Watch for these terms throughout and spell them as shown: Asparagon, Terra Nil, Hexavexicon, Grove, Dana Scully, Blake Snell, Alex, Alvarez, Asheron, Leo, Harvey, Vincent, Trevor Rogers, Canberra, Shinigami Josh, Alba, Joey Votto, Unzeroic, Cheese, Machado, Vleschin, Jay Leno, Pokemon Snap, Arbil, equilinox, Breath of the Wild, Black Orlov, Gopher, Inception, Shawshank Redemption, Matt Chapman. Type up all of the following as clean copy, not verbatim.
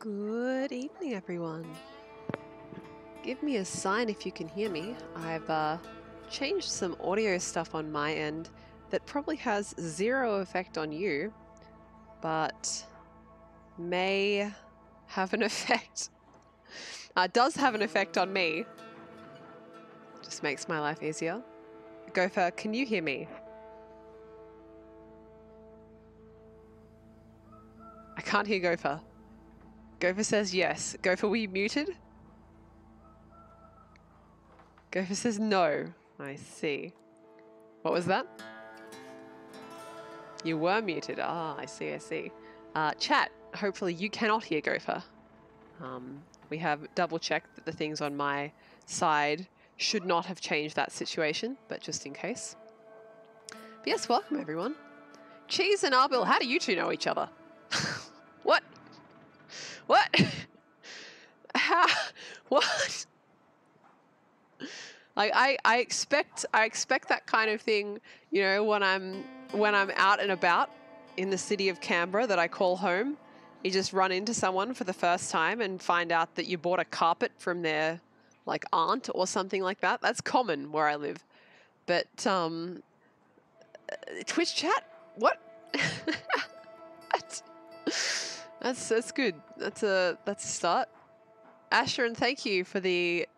Good evening, everyone. Give me a sign if you can hear me. I've changed some audio stuff on my end that probably has zero effect on you, but may have an effect. Does have an effect on me. Just makes my life easier. Gopher, can you hear me? I can't hear Gopher. Gopher says yes. Gopher, were you muted? Gopher says no. I see. What was that? You were muted. Ah, I see, I see. Chat, hopefully you cannot hear Gopher. We have double-checked that the things on my side should not have changed that situation, but just in case. But yes, welcome everyone. Cheese and Arbil, how do you two know each other? What? What? How? What? Like I expect that kind of thing, you know, when I'm out and about in the city of Canberra that I call home. You just run into someone for the first time and find out that you bought a carpet from their like aunt or something like that. That's common where I live. But Twitch chat? What? That's good. That's a start. Asheron, thank you for the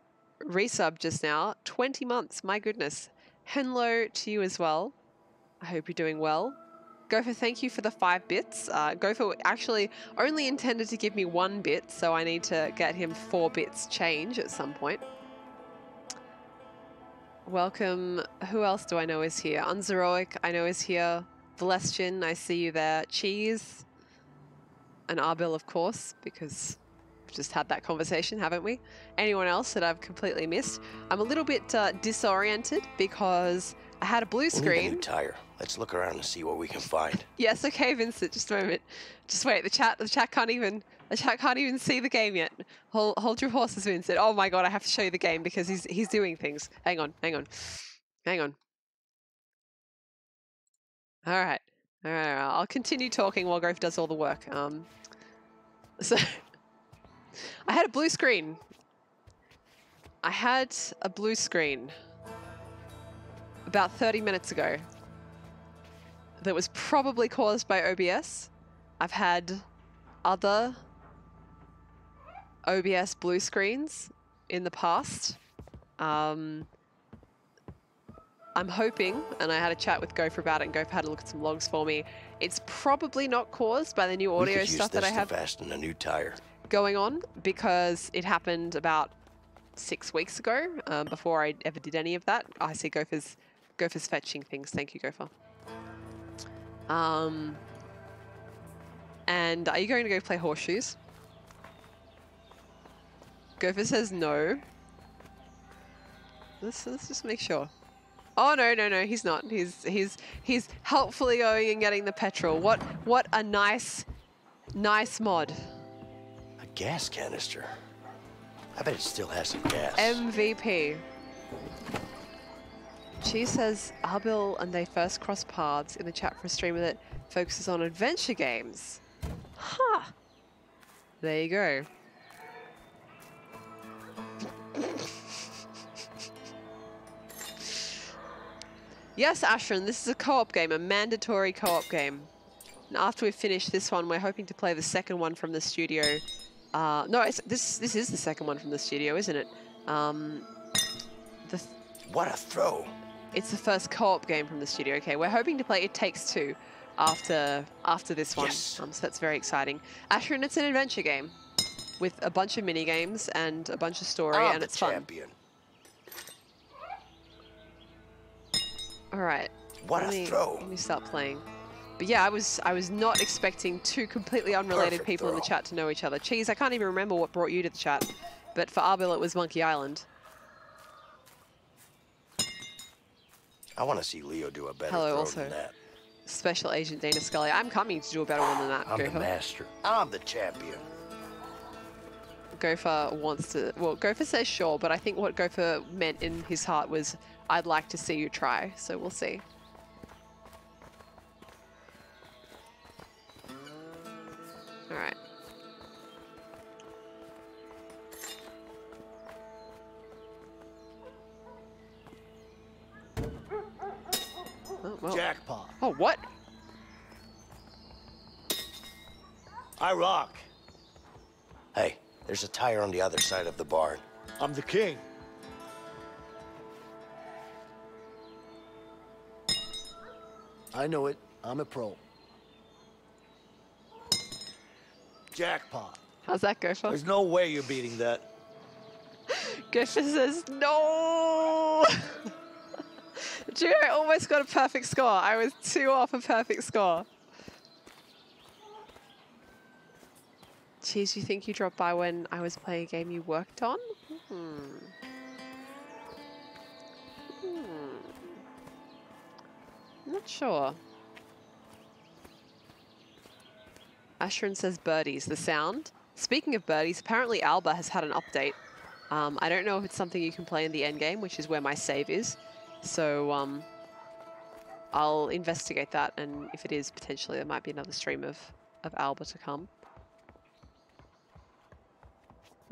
resub just now. 20 months, my goodness. Hello to you as well. I hope you're doing well. Gopher, thank you for the 5 bits. Gopher actually only intended to give me 1 bit, so I need to get him 4 bits change at some point. Welcome. Who else do I know is here? Unzeroic, I know is here. Vleschin, I see you there. Cheese. And Arbil, of course, because we've just had that conversation, haven't we? Anyone else that I've completely missed? I'm a little bit disoriented because I had a blue screen. We need a new tire. Let's look around and see what we can find. Yes, okay, Vincent. Just a moment. Just wait. The chat can't even see the game yet. Hold your horses, Vincent. Oh my God, I have to show you the game because he's doing things. Hang on, hang on, hang on. All right. All right, I'll continue talking while Grove does all the work. So I had a blue screen. I had a blue screen about 30 minutes ago that was probably caused by OBS. I've had other OBS blue screens in the past. I'm hoping, and I had a chat with Gopher about it, and Gopher had a look at some logs for me. It's probably not caused by the new audio stuff that I have fasten a new tire going on, because it happened about 6 weeks ago, before I ever did any of that. I see Gopher's fetching things. Thank you, Gopher. And are you going to go play horseshoes? Gopher says no. Let's just make sure. Oh no, no, no, he's not. He's helpfully going and getting the petrol. What a nice mod. A gas canister. I bet it still has some gas. MVP. She says Arbil and they first crossed paths in the chat for a streamer that focuses on adventure games. Huh. There you go. Yes, Asheron, this is a co-op game, a mandatory co-op game. And after we've finished this one, we're hoping to play the second one from the studio. No, this is the second one from the studio, isn't it? What a throw! It's the first co-op game from the studio. Okay, we're hoping to play It Takes Two after this one. Yes. So that's very exciting. Asheron, it's an adventure game with a bunch of mini games and a bunch of story, and it's fun. All right. What a throw! Let me start playing. But yeah, I was not expecting two completely unrelated people in the chat to know each other. Cheese, I can't even remember what brought you to the chat, but for Arbil it was Monkey Island. I want to see Leo do a better throw than that. Special Agent Dana Scully, I'm coming to do a better one than that. I'm Gopher. The master. I'm the champion. Gopher wants to. Well, Gopher says sure, but I think what Gopher meant in his heart was, I'd like to see you try, so we'll see. All right. Oh, well. Jackpot. Oh, what? I rock. Hey, there's a tire on the other side of the barn. I'm the king. I know it. I'm a pro. Jackpot. How's that, Gopher? There's no way you're beating that. Gopher says no. Duo almost got a perfect score. I was 2 off a perfect score. Cheese, you think you dropped by when I was playing a game you worked on? Not sure. Asheron says birdies, the sound. Speaking of birdies, apparently Alba has had an update. I don't know if it's something you can play in the end game, which is where my save is. So I'll investigate that, and if it is, potentially there might be another stream of Alba to come.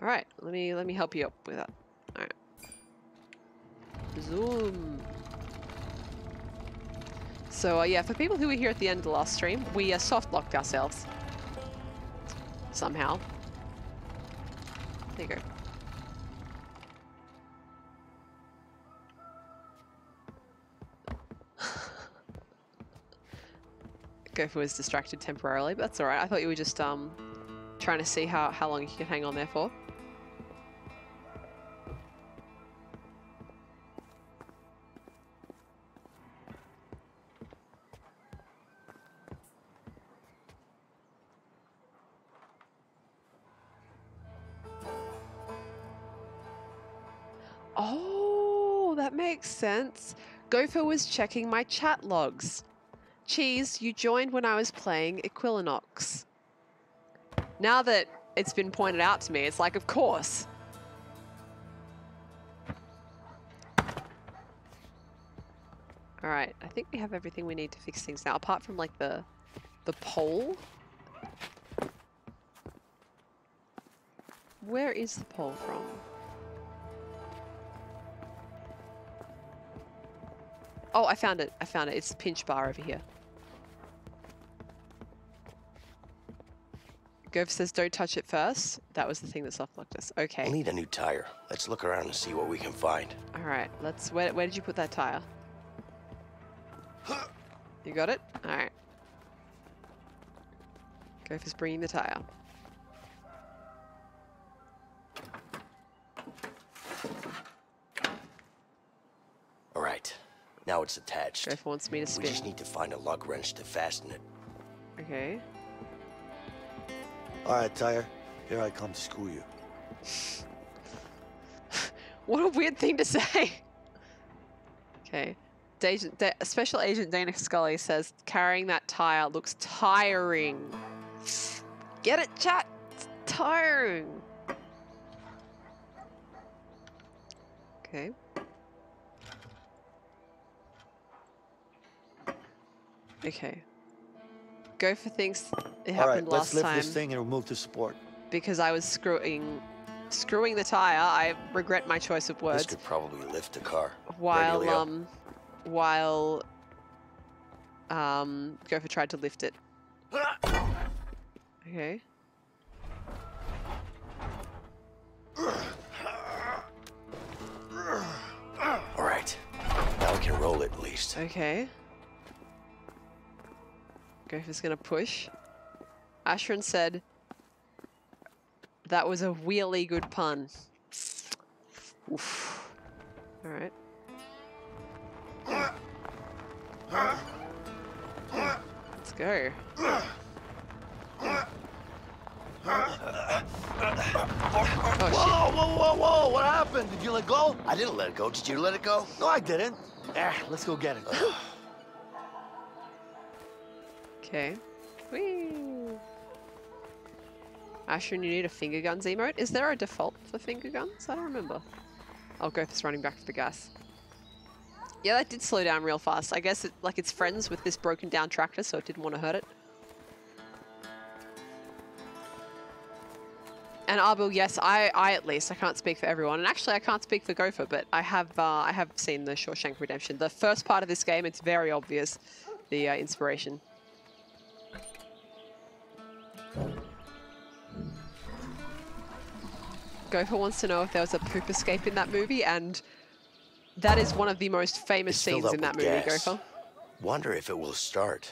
All right, let me help you up with that. All right. Zoom. So yeah, for people who were here at the end of the last stream, we soft locked ourselves somehow. There you go. Gopher was distracted temporarily, but that's all right. I thought you were just trying to see how long you could hang on there for. Oh, that makes sense. Gopher was checking my chat logs. Cheese, you joined when I was playing Equilinox. Now that it's been pointed out to me, it's like, of course. All right, I think we have everything we need to fix things now, apart from like the pole. Where is the pole from? Oh, I found it. I found it. It's the pinch bar over here. Gopher says don't touch it first. That was the thing that soft-locked us. Okay. We need a new tire. Let's look around and see what we can find. All right. Let's. Where did you put that tire? You got it? All right. Gopher's bringing the tire. All right. Now it's attached. Gopher wants me to spin. We just need to find a lug wrench to fasten it. Okay. All right, tire. Here I come to school you. What a weird thing to say. Okay. Special Agent Dana Scully says carrying that tire looks tiring. Get it, chat? It's tiring. Okay. Okay. Gopher thinks it happened last time. All right, let's lift this thing and remove the support. Because I was screwing the tire, I regret my choice of words. This could probably lift the car. While Gopher tried to lift it. Okay. All right, now we can roll it at least. Okay. Gopher's gonna push. Asheron said, that was a really good pun. Oof. All right. Let's go. Oh, whoa, whoa, whoa, whoa, what happened? Did you let go? I didn't let it go. Did you let it go? No, I didn't. Let's go get it. Okay. Whee! Asheron, you need a finger guns emote? Is there a default for finger guns? I don't remember. Oh, Gopher's running back for the gas. Yeah, that did slow down real fast. I guess it, like, it's friends with this broken down tractor, so it didn't want to hurt it. And Arbil, yes, I at least, I can't speak for everyone. And actually, I can't speak for Gopher, but I have seen the Shawshank Redemption. The first part of this game, it's very obvious, the inspiration. Gopher wants to know if there was a poop escape in that movie, and that is one of the most famous scenes in that movie, gas. Gopher. Wonder if it will start.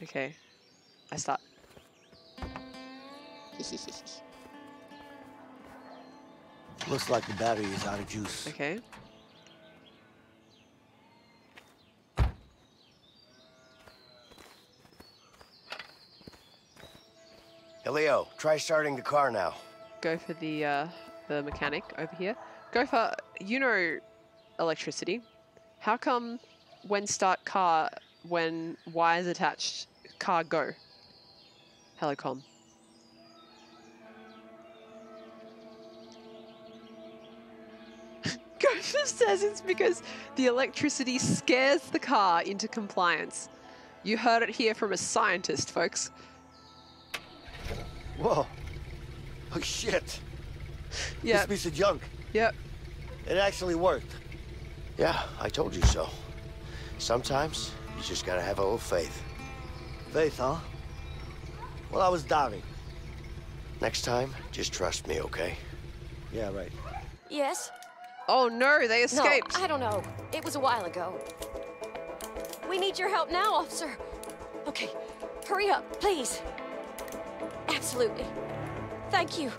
Okay, I start. Looks like the battery is out of juice. Okay. Hey Leo, try starting the car now. Go for the mechanic over here. Go for, you know, electricity. How come when start car, when wires attached, car go? Helicom. Gopher says it's because the electricity scares the car into compliance. You heard it here from a scientist, folks. Whoa. Oh, shit. Yeah. This piece of junk. Yep. It actually worked. Yeah, I told you so. Sometimes you just gotta have a little faith. Faith, huh? Well, I was doubting. Next time, just trust me, okay? Yeah, right. Yes? Oh no, they escaped. No, I don't know. It was a while ago. We need your help now, officer. Okay, hurry up, please. Absolutely. Thank you.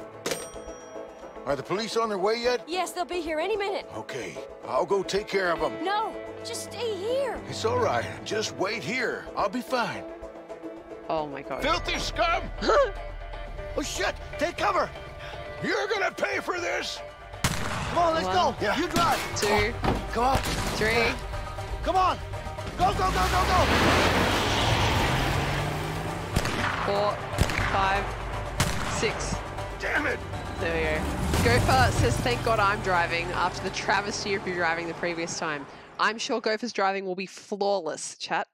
Are the police on their way yet? Yes, they'll be here any minute. Okay, I'll go take care of them. No, just stay here. It's all right. Just wait here. I'll be fine. Oh my God. Filthy scum! Oh shit, take cover. You're gonna pay for this. Come on, let's go. Yeah. You drive. Two. Come on. Three. Come on. Go, go, go, go, go. 4, 5, 6. Damn it. There we go. Gopher says, thank God I'm driving after the travesty of you driving the previous time. I'm sure Gopher's driving will be flawless, chat.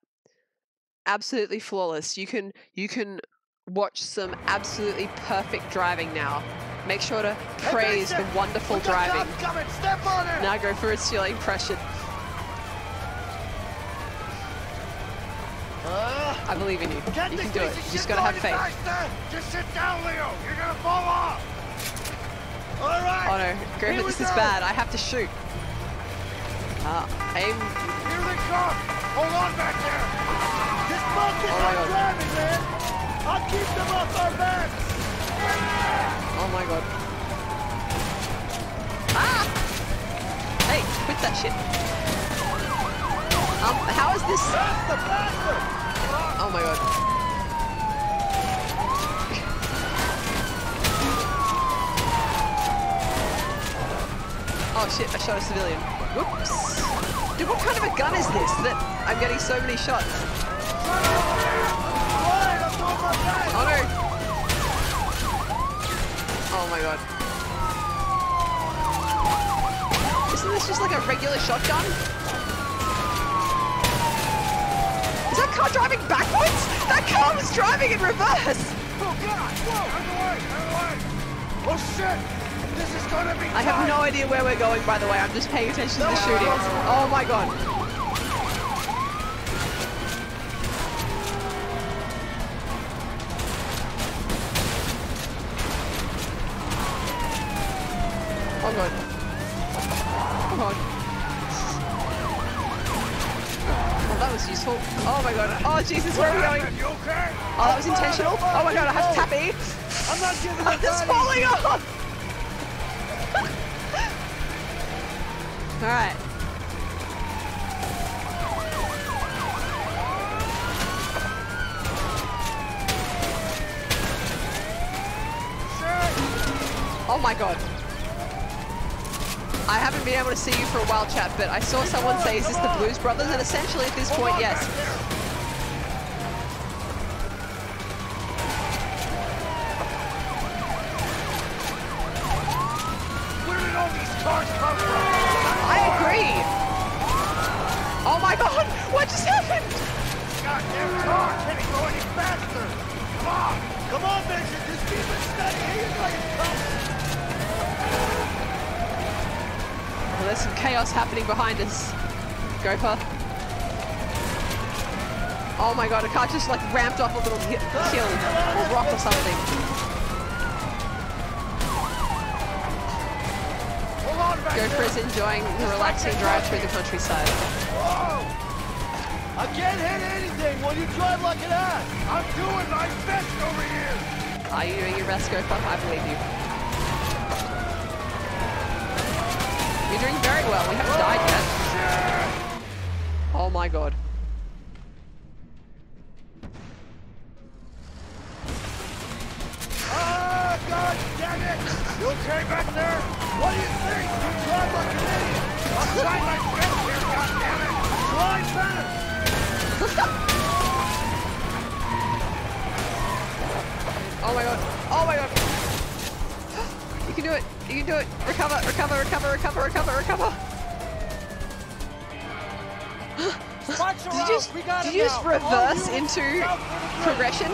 Absolutely flawless. You can watch some absolutely perfect driving now. Make sure to praise the wonderful driving. Step on it. Now go for it's feeling pressured. I believe in you. You can do it. You just gotta have faith. Just sit down, Leo. You're gonna fall off. All right. Oh no, Griffin, this is bad. I have to shoot. Aim. Here they come. Hold on back there. This monkey's not driving, man. I'll keep them off our backs. Oh my God. Ah! Hey, quit that shit. How is this? Oh my God. Oh shit, I shot a civilian. Whoops. Dude, what kind of a gun is this that I'm getting so many shots? Oh no. Oh my God. Isn't this just like a regular shotgun? Is that car driving backwards? That car was driving in reverse! Oh God! Whoa! Out of the way! Oh shit! This is gonna be I have no idea where we're going, by the way. I'm just paying attention to the shooting. Oh my God. Oh my God. Oh Jesus, where are we going? You okay? Oh, that was intentional. Oh my God, I have to tap E. I'm not giving up. I'm just falling off. All right. Oh my God. I haven't been able to see you for a while, chat, but I saw someone say, is this the Blues Brothers? And essentially at this point, yes. Where did all these cars come from? I agree. Oh my God, what just happened? Goddamn car, can it go any faster? Come on. Come on, Vincent, just keep it steady. He's like a cop. Well, there's some chaos happening behind us, Gopher. Oh my god, a car just like ramped off a little hill or rock or something. Gopher is enjoying the relaxing drive through the countryside. Whoa! I can't hit anything while you drive like an ass! I'm doing my best over here! Are you doing your best, Gopher? I believe you. You're doing very well, we haven't died yet. Oh my god. God damn it! You okay back there? What do you think? You drive like an idiot! I'm trying my best here, god damn it! Try better! Oh my god! Oh my god! You can do it! You can do it! Recover! Recover! Recover! Recover! Recover! Recover! Did you just reverse into progression?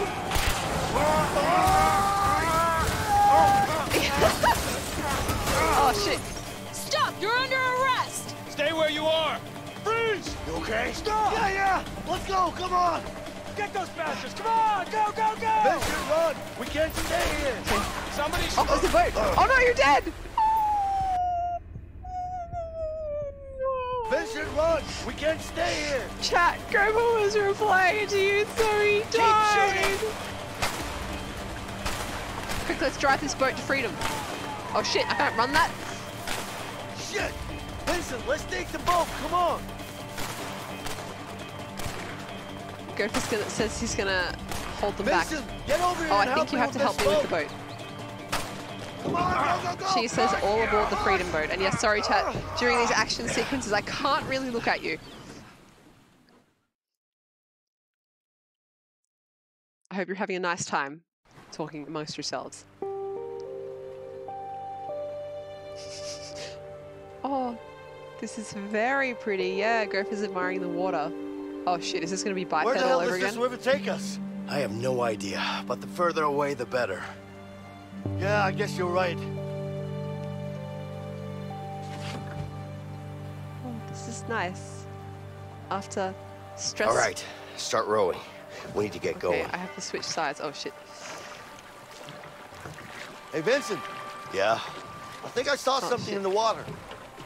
Oh shit! Stop! You're under arrest! Stay where you are! Freeze! You okay? Stop! Yeah, yeah! Let's go! Come on! Get those bastards! Come on! Go, go, go! Vincent, run! We can't stay here! Okay. Somebody! Oh, there's a boat! Oh no, you're dead! Vincent, run! We can't stay here! Chat, Grandma was replying to you, so he died! Keep shooting! Quick, let's drive this boat to freedom. Oh shit, I can't run that. Shit! Vincent, let's take the boat, come on! Gopher says he's gonna hold them back. Get over here! Oh, I think you have to help me with the boat. Come on, go, go, go. She says all aboard the freedom boat. And yes, sorry chat, during these action sequences I can't really look at you. I hope you're having a nice time talking amongst yourselves. Oh, this is very pretty. Yeah, Gopher's admiring the water. Oh shit, is this gonna be bipedal all over again? Where the hell does this river take us? I have no idea, but the further away the better. Yeah, I guess you're right. Oh, this is nice. After stress. All right, start rowing. We need to get going. I have to switch sides. Oh shit. Hey, Vincent. Yeah? I think I saw something in the water.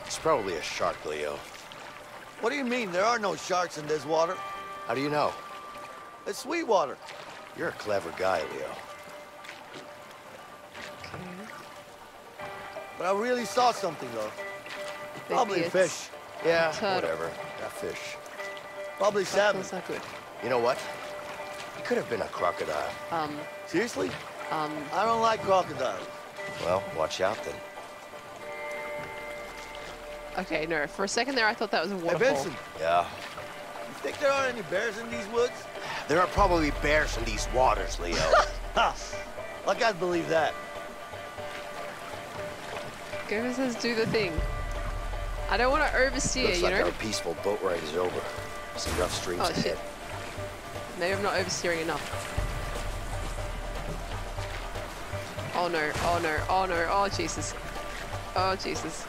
It's probably a shark, Leo. What do you mean? There are no sharks in this water. How do you know? It's sweet water. You're a clever guy, Leo. Okay. But I really saw something, though. Probably a fish. Yeah, whatever. That fish. Probably salmon. That's not good. You know what? It could have been a crocodile. Seriously? I don't like crocodiles. Well, watch out then. Okay, no. For a second there, I thought that was a waterfall. Hey, Vincent. Yeah. You think there aren't any bears in these woods? There are probably bears in these waters, Leo. Ha! Like I'd believe that. Gopher says do the thing. I don't want to oversteer, you know? Looks like our peaceful boat ride is over. Some rough streams ahead. Oh, shit. Maybe I'm not oversteering enough. Oh no, oh no, oh no, oh Jesus. Oh Jesus.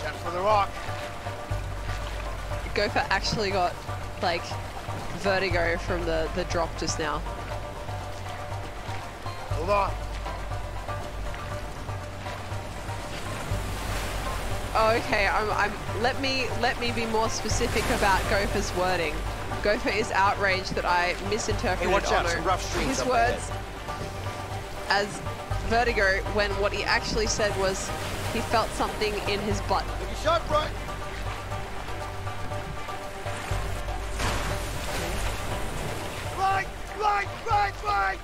Check for the rock. Gopher actually got, like, vertigo from the drop just now. Hold on. Oh, okay, let me be more specific about Gopher's wording. Gopher is outraged that I misinterpreted his words as vertigo when what he actually said was he felt something in his butt. Look sharp, right? Right, right, right, right!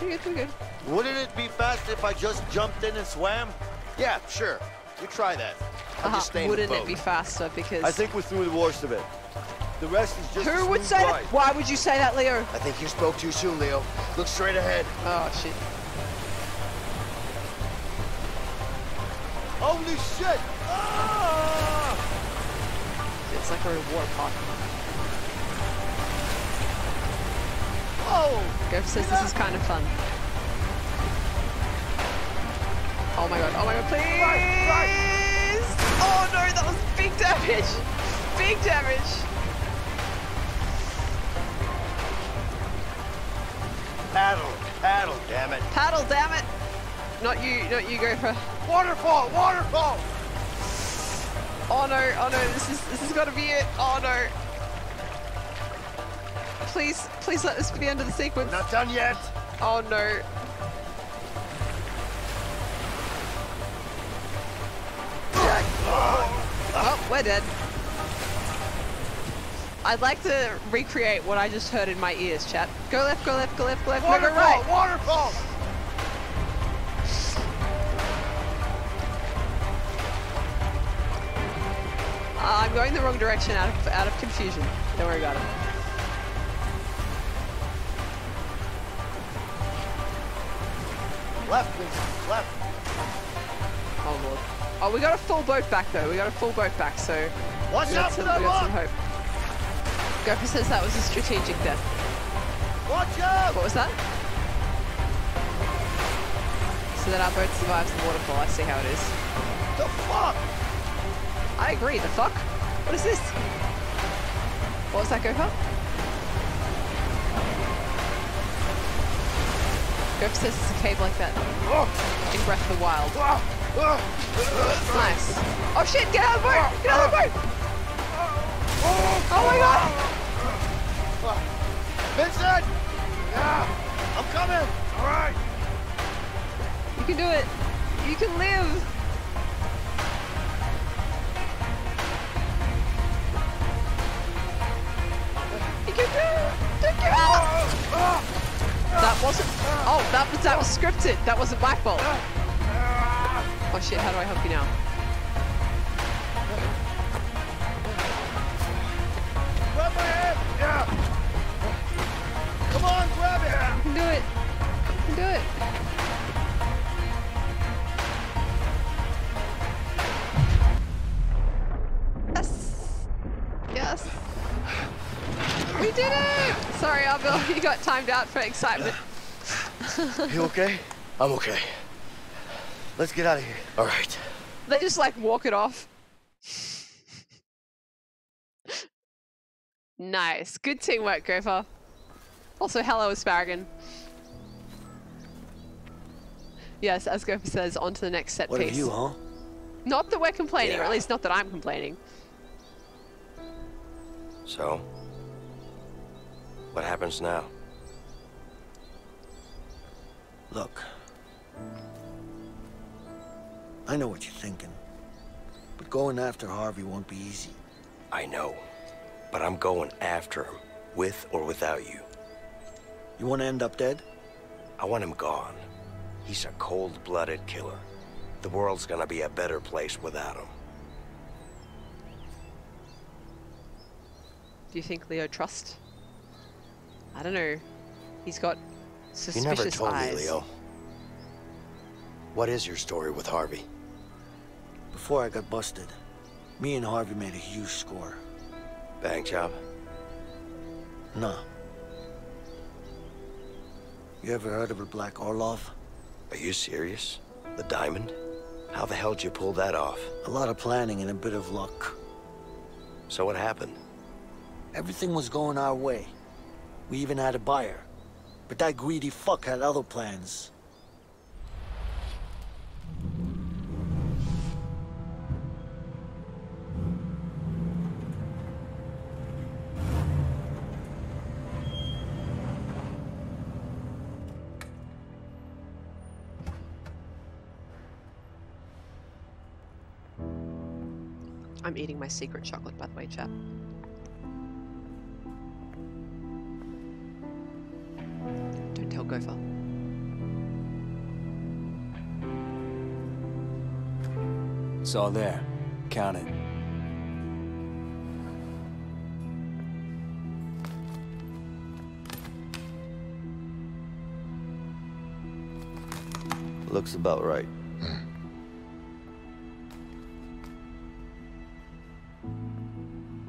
We're good, we're good. Wouldn't it be fast if I just jumped in and swam? Yeah, sure. You try that. I'm just staying in the boat. Wouldn't it be faster because I think we're through the worst of it. The rest is just who would say that? Why would you say that, Leo? I think you spoke too soon, Leo. Look straight ahead. Oh, shit. Holy shit! Ah! It's like a reward Pokemon. Oh! Gopher says this is kind of fun. Oh my god, please! Right, right. Oh no, that was big damage! Big damage! Paddle, paddle, damn it! Paddle, damn it! Not you, Gopher. Waterfall, waterfall! Oh no, this has got to be it. Oh no! Please let this be the end of the sequence. Not done yet. Oh no. Oh, we're dead. I'd like to recreate what I just heard in my ears, chat. Go left, go left, go left, go left, waterfall, go right. Waterfall! I'm going the wrong direction out of confusion. Don't worry about it. Left, please. Left. Oh lord. Oh, we got a full boat back though. We got a full boat back, so what's up for that one? Gopher says that was a strategic death. Watch out! What was that? So that our boat survives the waterfall. I see how it is. The fuck! I agree. The fuck? What is this? What was that, Gopher? Gopher says it's a cave like that in Breath of the Wild. Nice. Oh shit, get out of the boat! Get out of the boat! Oh my god! Vincent! Yeah! I'm coming! Alright! You can do it! You can live! You can do it! That wasn't... Oh, that was scripted! That wasn't my fault! Oh shit, how do I help you now? Grab my hand! Yeah! Come on, grab it! You can do it! You can do it! Yes! Yes! We did it! Sorry, Arbil, you got timed out for excitement. You okay? I'm okay. Let's get out of here. All right. They just like walk it off. Nice. Good teamwork, Gopher. Also, hello, Asparagon. Yes, as Gopher says, on to the next set piece. What are you, huh? Not that we're complaining, yeah. Or at least not that I'm complaining. So, what happens now? Look. I know what you're thinking, but going after Harvey won't be easy. I know, but I'm going after him, with or without you. You want to end up dead? I want him gone. He's a cold-blooded killer. The world's gonna be a better place without him. Do you think Leo trusts? I don't know. He's got suspicious eyes. You never told me, Leo. What is your story with Harvey? Before I got busted, me and Harvey made a huge score. Bank job? No. You ever heard of a Black Orlov? Are you serious? The diamond? How the hell did you pull that off? A lot of planning and a bit of luck. So what happened? Everything was going our way. We even had a buyer. But that greedy fuck had other plans. I'm eating my secret chocolate, by the way, chat. Don't tell Gopher. It's all there. Count it. Looks about right.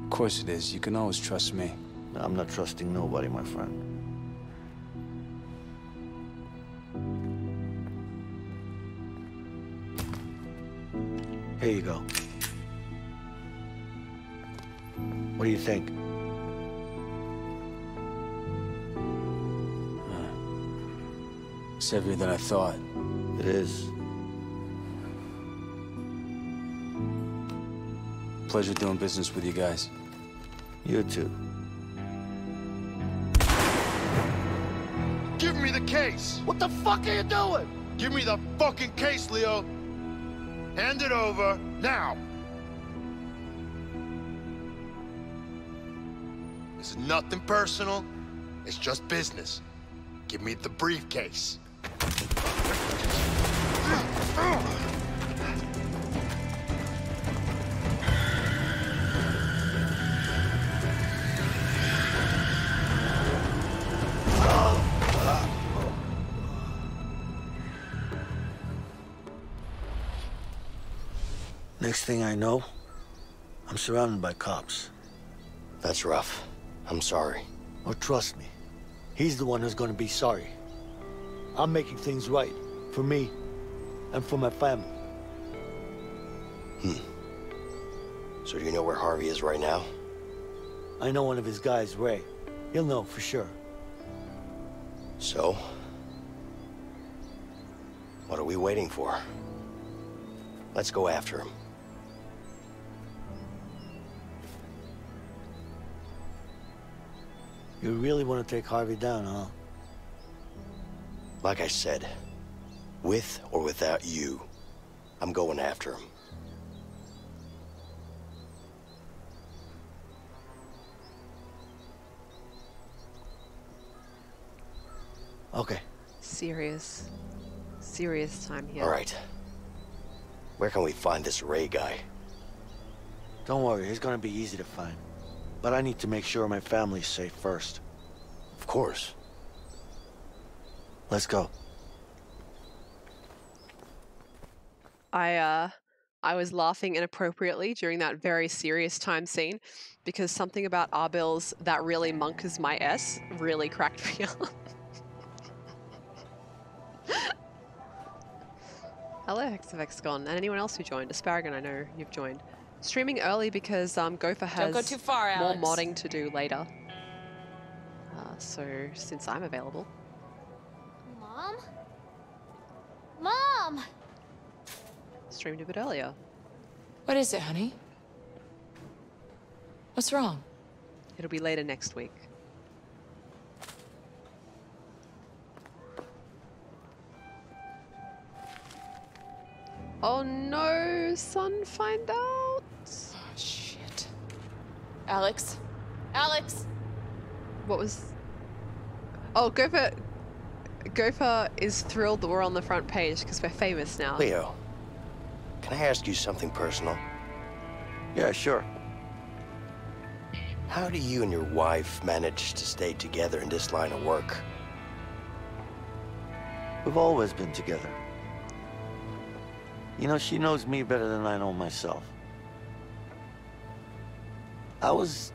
Of course it is. You can always trust me. I'm not trusting nobody, my friend. Here you go. What do you think? It's heavier than I thought. It is. Pleasure doing business with you guys. You too. Give me the case! What the fuck are you doing? Give me the fucking case, Leo! Hand it over, now! It's nothing personal, it's just business. Give me the briefcase. Next thing I know, I'm surrounded by cops. That's rough. I'm sorry. Or trust me, he's the one who's gonna be sorry. I'm making things right for me and for my family. So do you know where Harvey is right now? I know one of his guys, Ray. He'll know for sure. So? What are we waiting for? Let's go after him. You really want to take Harvey down, huh? Like I said, with or without you, I'm going after him. Okay. Serious time here. All right. Where can we find this Ray guy? Don't worry, he's gonna be easy to find. But I need to make sure my family's safe first. Of course. Let's go. I was laughing inappropriately during that very serious time scene because something about Arbil's "that really monk is my S" really cracked me up. Hello, Hexavexicon, and anyone else who joined. Asparagon, I know you've joined. Streaming early because Gopher has more modding to do later. So since I'm available. Mom? Mom! Streamed a bit earlier. What is it, honey? What's wrong? It'll be later next week. Oh no, son, find out. Oh, shit. Alex? Alex! What was... Oh, Gopher is thrilled that we're on the front page because we're famous now. Leo, can I ask you something personal? Yeah, sure. How do you and your wife manage to stay together in this line of work? We've always been together. You know, she knows me better than I know myself. I was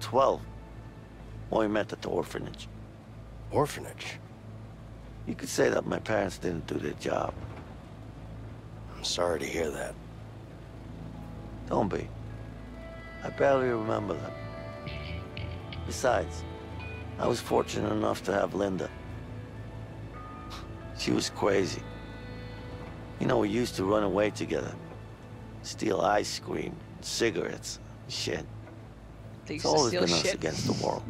12 when we met at the orphanage. Orphanage? You could say that my parents didn't do their job. I'm sorry to hear that. Don't be. I barely remember that. Besides, I was fortunate enough to have Linda. She was crazy. You know, we used to run away together. Steal ice cream, cigarettes, shit. It's always been us against the world.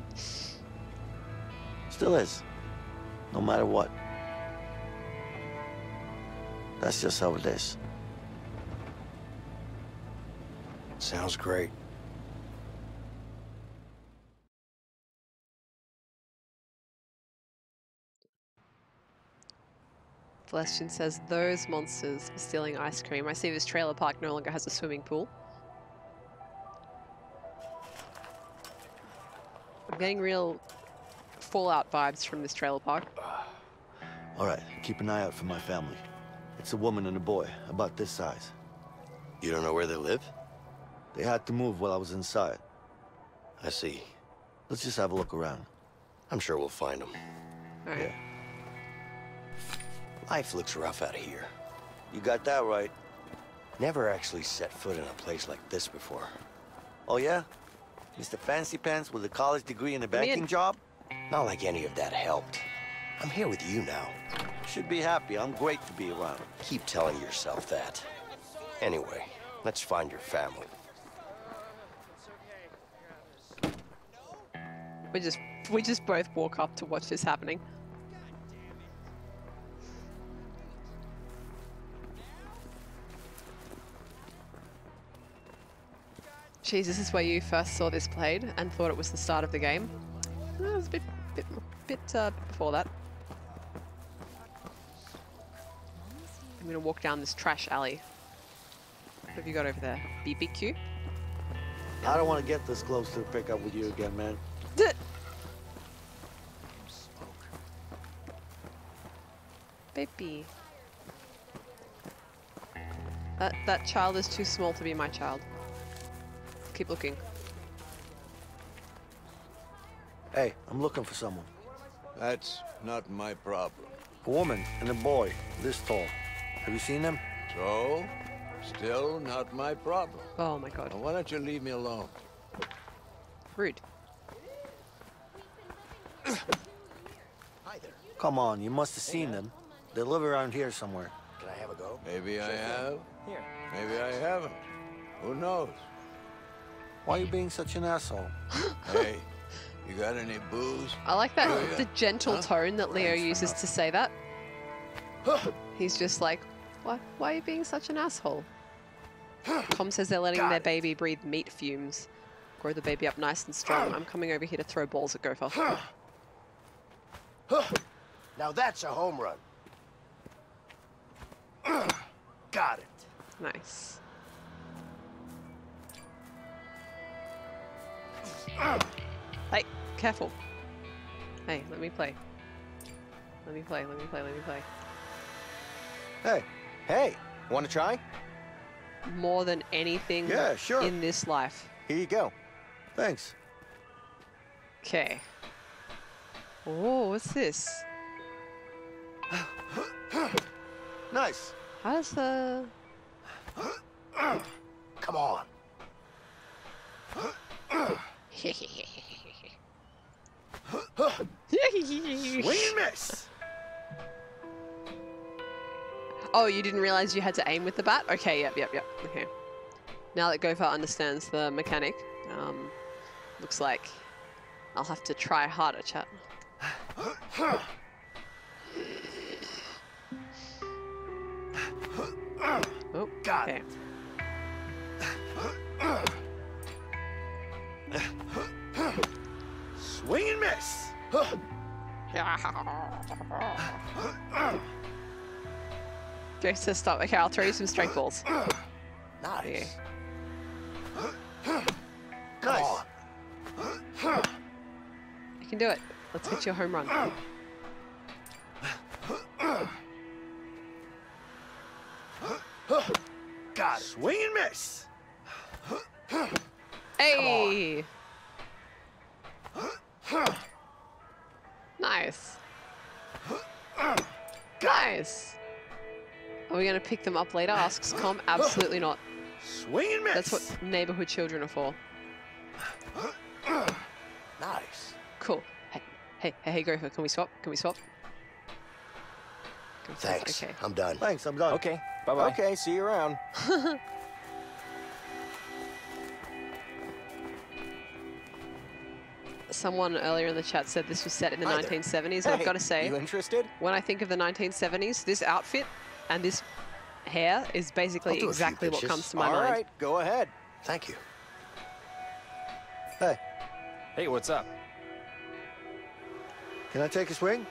Still is. No matter what. That's just how it is. Sounds great. Vleschin says, those monsters for stealing ice cream. I see this trailer park no longer has a swimming pool. I'm getting real Fallout vibes from this trailer park. All right, keep an eye out for my family. It's a woman and a boy, about this size. You don't know where they live? They had to move while I was inside. I see. Let's just have a look around. I'm sure we'll find them. All right. Yeah. Life looks rough out of here. You got that right. Never actually set foot in a place like this before. Oh, yeah? Mr. Fancy Pants with a college degree and a banking job? Not like any of that helped. I'm here with you now. Should be happy. I'm great to be around. Keep telling yourself that. Anyway, let's find your family. We just both walk up to watch this happening. Cheese, this is where you first saw this played and thought it was the start of the game. It was a bit before that. I'm gonna walk down this trash alley. What have you got over there? BBQ? I don't want to get this close to the pickup with you again, man. Baby. That child is too small to be my child. Keep looking. Hey, I'm looking for someone. That's not my problem. A woman and a boy, this tall. Have you seen them? So? Still not my problem. Oh my god. Now why don't you leave me alone? Rude. Come on, you must have seen them. They live around here somewhere. Can I have a go? Maybe I have. Here. Maybe I haven't. Who knows? Why are you being such an asshole? Hey, you got any booze? I like that the gentle tone that Leo uses to say that. He's just like, why are you being such an asshole? Tom says they're letting their baby breathe meat fumes. Grow the baby up nice and strong. I'm coming over here to throw balls at Gopher. Now that's a home run. Got it. Nice. Hey, careful. Hey, let me play. Let me play. Hey, want to try? More than anything sure. In this life. Here you go. Thanks. Okay. Oh, what's this? Nice. How's the... Come on. We miss. Oh, you didn't realize you had to aim with the bat? Okay, yep. Okay. Now that Gopher understands the mechanic, looks like I'll have to try harder, chat. Oh, got it. Swing and miss. Okay, so stop. Okay, I'll throw you some strike balls. Nice. Okay. Nice. You can do it. Let's get you a home run. Got it. Swing and miss. Hey. Nice. Guys. Are we going to pick them up later? Asks Com. Absolutely not. Swing and miss. That's what neighborhood children are for. Nice. Cool. Hey, Gopher, can we swap? Thanks. Okay. I'm done. Okay. Bye-bye. Okay, see you around. Someone earlier in the chat said this was set in the 1970s, and I've got to say, you interested? When I think of the 1970s, this outfit and this hair is basically exactly what comes to my mind. All right, go ahead. Thank you. Hey, what's up? Can I take a swing?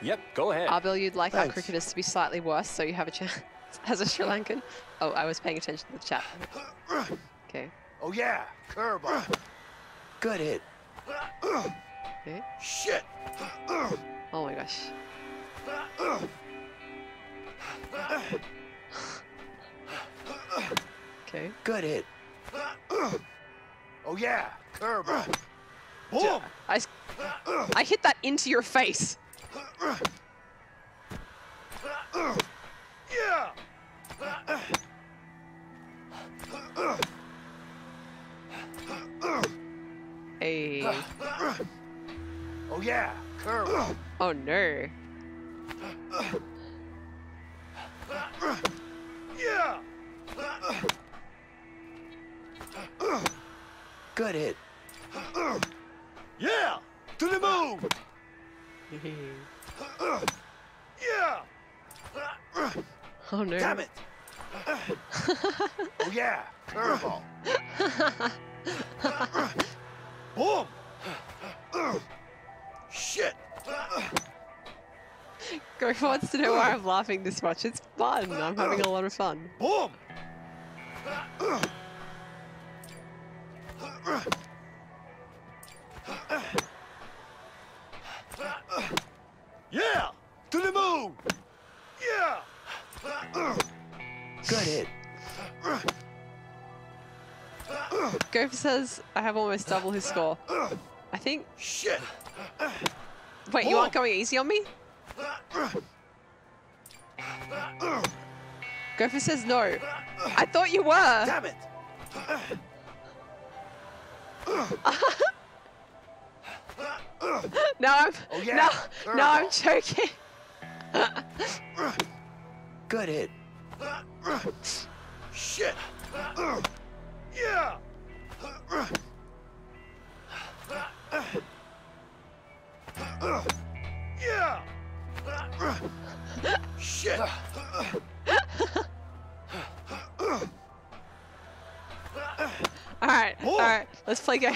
Yep, go ahead. Arbil, you'd like our cricketers to be slightly worse, so you have a chance as a Sri Lankan. Oh, I was paying attention to the chat. Okay. Oh yeah, curb. Good hit. Okay. Shit. Oh my gosh. Okay. Good hit. Oh yeah. Boom. I hit that into your face. Yeah. Hey. Oh yeah. Curve. Oh no. Yeah. Good hit. Yeah. To the moon. Yeah. Oh no. Damn it. Oh yeah. Curveball. Boom. Shit. Gopher wants to know why I'm laughing this much. It's fun. I'm having a lot of fun. Boom. Yeah. To the moon. Yeah. Good hit. Gopher says I have almost double his score. I think. Shit. Wait, you aren't going easy on me? Gopher says no. I thought you were. Damn it. now I'm choking. Good hit. Shit. Yeah. Yeah. Shit. All right. Let's play game.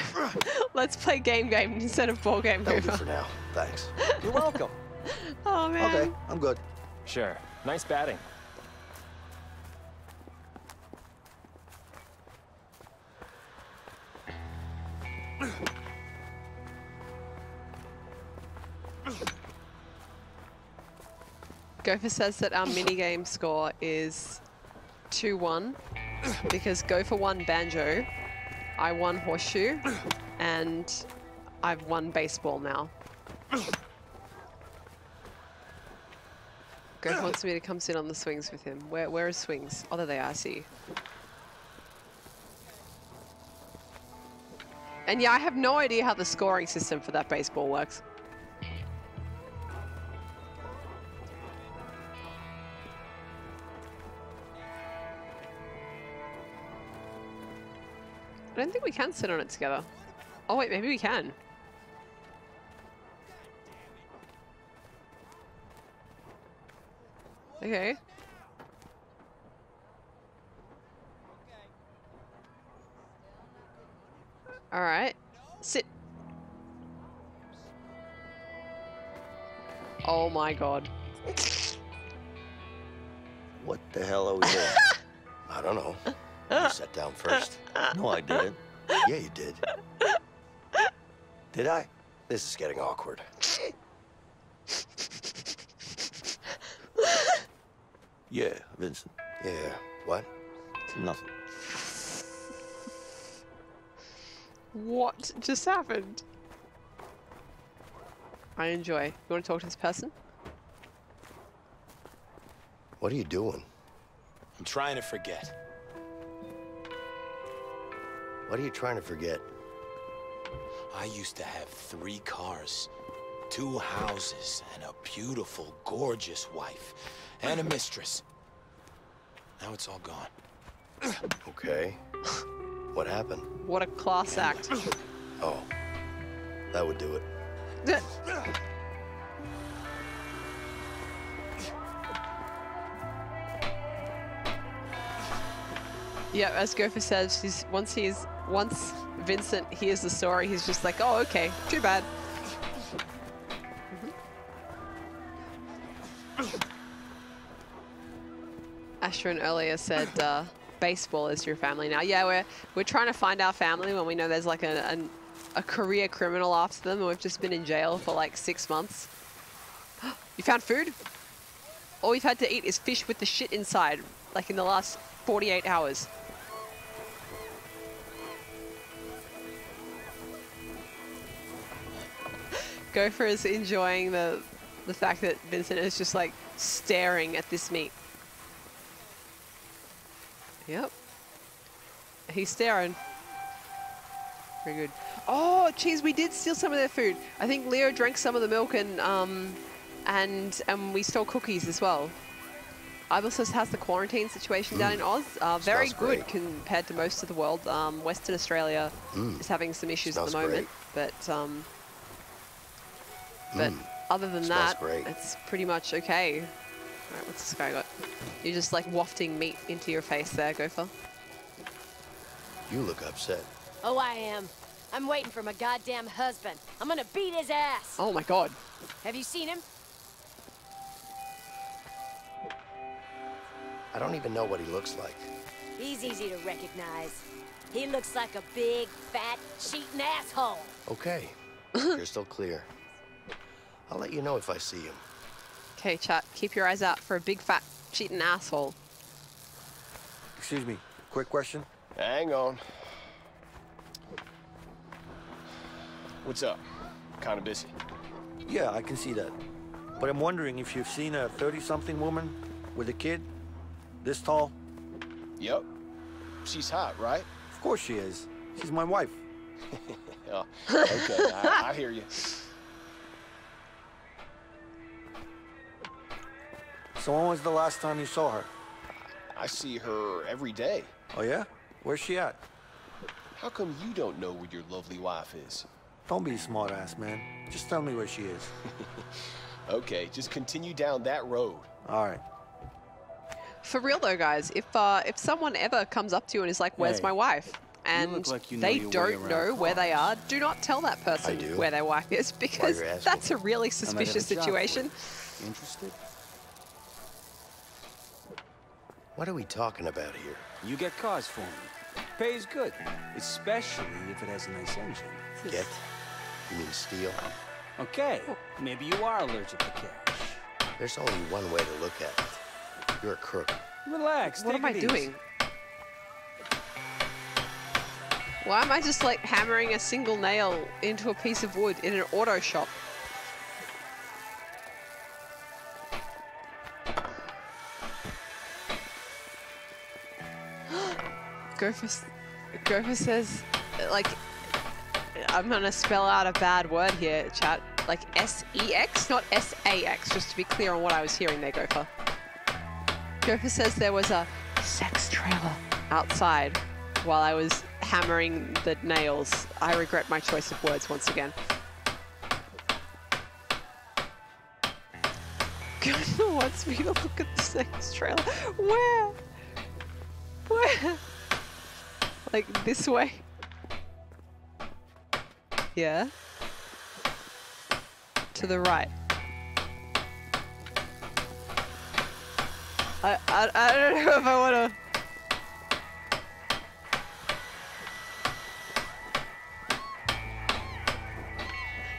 Let's play game instead of ball game. That'll do for now. Thanks. You're welcome. Oh man. Okay, I'm good. Sure. Nice batting. Gopher says that our minigame score is 2-1 because Gopher won banjo, I won horseshoe, and I've won baseball now. Gopher wants me to come sit on the swings with him. Where are swings? Oh, there they are, I see. And yeah, I have no idea how the scoring system for that baseball works. I don't think we can sit on it together. Oh wait, maybe we can. Okay. All right, sit. Oh my God. What the hell are we doing? I don't know. You sat down first. No, I didn't. Yeah, you did. Did I? This is getting awkward. Yeah, Vincent. Yeah, what? Nothing. What just happened? I enjoy. You want to talk to this person? What are you doing? I'm trying to forget. What are you trying to forget? I used to have 3 cars, 2 houses, and a beautiful, gorgeous wife, and a mistress. Now it's all gone. Okay. What happened? What a class act. Oh, that would do it. Yeah, as Gopher says, once Vincent hears the story, he's just like, oh, okay, too bad. Asheron earlier said baseball is your family now. Yeah, we're trying to find our family when we know there's like a career criminal after them, and we've just been in jail for like 6 months. You found food? All you've had to eat is fish with the shit inside, like in the last 48 hours. Gopher is enjoying the fact that Vincent is just like staring at this meat. Yep. He's staring. Very good. Oh, Cheese, we did steal some of their food. I think Leo drank some of the milk and we stole cookies as well. Arbil says, how's the quarantine situation down in Oz? Very good compared to most of the world. Western Australia is having some issues at the moment. But other than that, it's pretty much okay. All right, what's this guy got? You're just like wafting meat into your face there, Gopher. You look upset. Oh, I am. I'm waiting for my goddamn husband. I'm gonna beat his ass. Oh my god. Have you seen him? I don't even know what he looks like. He's easy to recognize. He looks like a big, fat, cheating asshole. Okay. Crystal clear. I'll let you know if I see him. Okay, chat. Keep your eyes out for a big, fat, cheating asshole. Excuse me. Quick question? Hang on. What's up? Kind of busy. Yeah, I can see that. But I'm wondering if you've seen a 30-something woman with a kid this tall? Yep. She's hot, right? Of course she is. She's my wife. Oh, okay, I hear you. So when was the last time you saw her? I see her every day. Oh, yeah? Where's she at? How come you don't know where your lovely wife is? Don't be a smart ass, man. Just tell me where she is. Okay, just continue down that road. All right. For real though, guys, if someone ever comes up to you and is like, where's my wife? And like they don't know where they are, do not tell that person where their wife is, because that's a really suspicious situation. Interested? What are we talking about here? You get cars for me. Pay is good, especially if it has a nice engine. Get? You mean steal? Okay, maybe you are allergic to cash. There's only one way to look at it. You're a crook. Relax, what am I doing? Why am I just like hammering a single nail into a piece of wood in an auto shop? Gopher says, like, I'm gonna spell out a bad word here, chat. Like S-E-X, not S-A-X, just to be clear on what I was hearing there, Gopher. Gopher says there was a sex trailer outside while I was hammering the nails. I regret my choice of words once again. Gopher wants me to look at the sex trailer. Where? Where? Like this way? Yeah. To the right. I don't know if I wanna.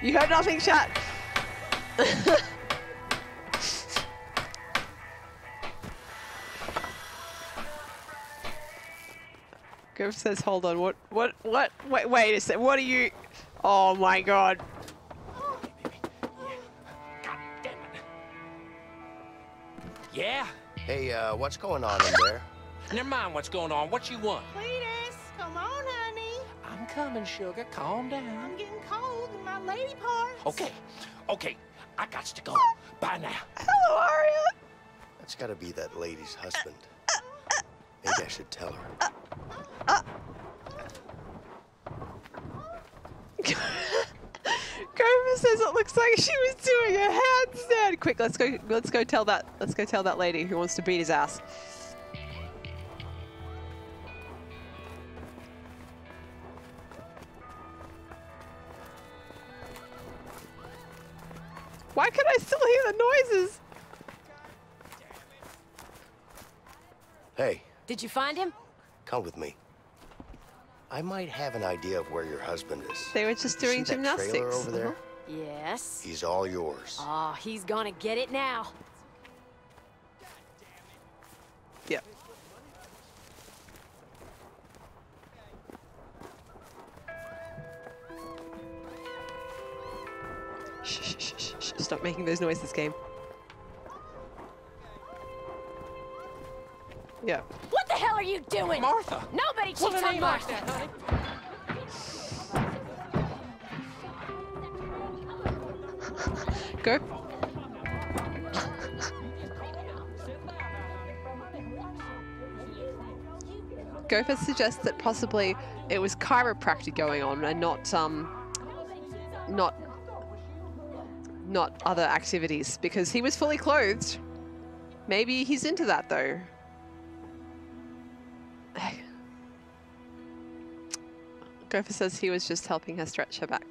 You heard nothing, chat. Griff says, hold on, what, wait a sec, what are you, oh my god. God damn it. Yeah? Hey, what's going on in there? Never mind what's going on, what you want? Cletus, come on, honey. I'm coming, sugar, calm down. I'm getting cold in my lady parts. Okay, I got to go. Bye now. Hello, Aria. That's gotta be that lady's husband. Maybe I should tell her. Grover says it looks like she was doing a handstand. Quick, let's go tell that lady who wants to beat his ass. Why can I still hear the noises? Hey. Did you find him? Come with me. I might have an idea of where your husband is. They were just doing gymnastics. See that trailer over there? Yes? He's all yours. Aw, oh, he's gonna get it now. Yep. Shh, shh, shh, shh. Stop making those noises, game. Yeah. What the hell are you doing? Martha! Nobody cheats on Martha! Like go. Gopher suggests that possibly it was chiropractic going on and not other activities, because he was fully clothed. Maybe he's into that though. Gopher says he was just helping her stretch her back.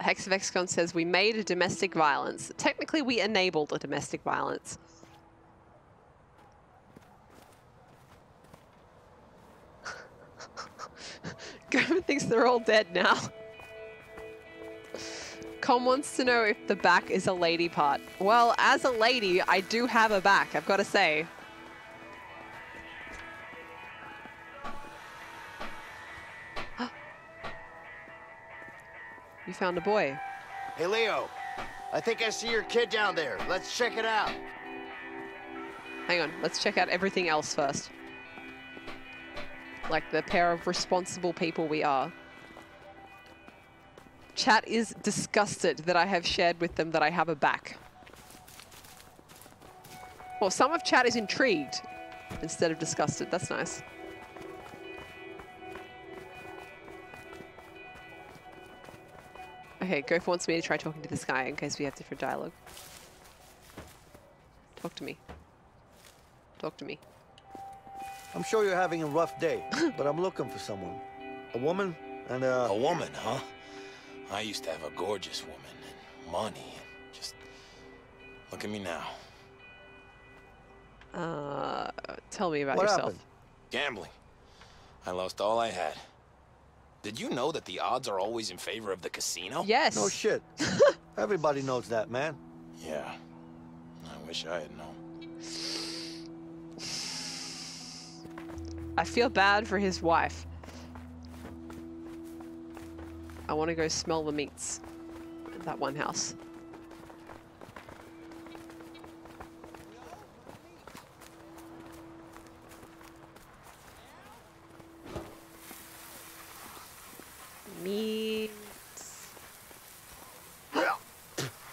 Hexavexicon says we made a domestic violence. Technically, we enabled a domestic violence. Gopher thinks they're all dead now. Com wants to know if the back is a lady part. Well, as a lady, I do have a back, I've got to say. You found a boy. Hey, Leo. I think I see your kid down there. Let's check it out. Hang on. Let's check out everything else first. Like the pair of responsible people we are. Chat is disgusted that I have shared with them that I have a back. Well, some of chat is intrigued instead of disgusted. That's nice. Okay, Gopher wants me to try talking to this guy in case we have different dialogue. Talk to me. Talk to me. I'm sure you're having a rough day, but I'm looking for someone. A woman and a... A woman, huh? I used to have a gorgeous woman and money and just... Look at me now. Tell me about yourself. What happened? Gambling. I lost all I had. Did you know that the odds are always in favor of the casino? Yes. No shit. Everybody knows that, man. Yeah. I wish I had known. I feel bad for his wife. I want to go smell the meats at that one house. Meat.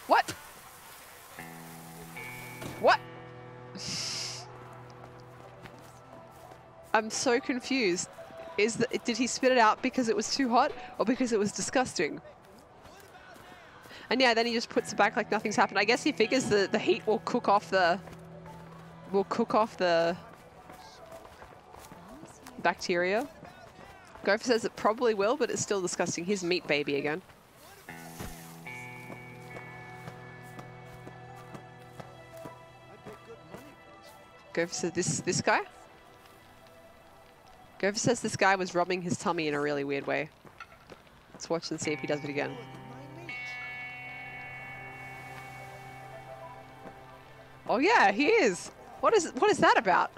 What? What? I'm so confused. Is that, did he spit it out because it was too hot or because it was disgusting? And yeah, then he just puts it back like nothing's happened. I guess he figures the heat will cook off the bacteria. Gopher says it probably will, but it's still disgusting. Here's meat baby again. Gopher says this guy? Gopher says this guy was rubbing his tummy in a really weird way. Let's watch and see if he does it again. Oh yeah, he is! What is that about?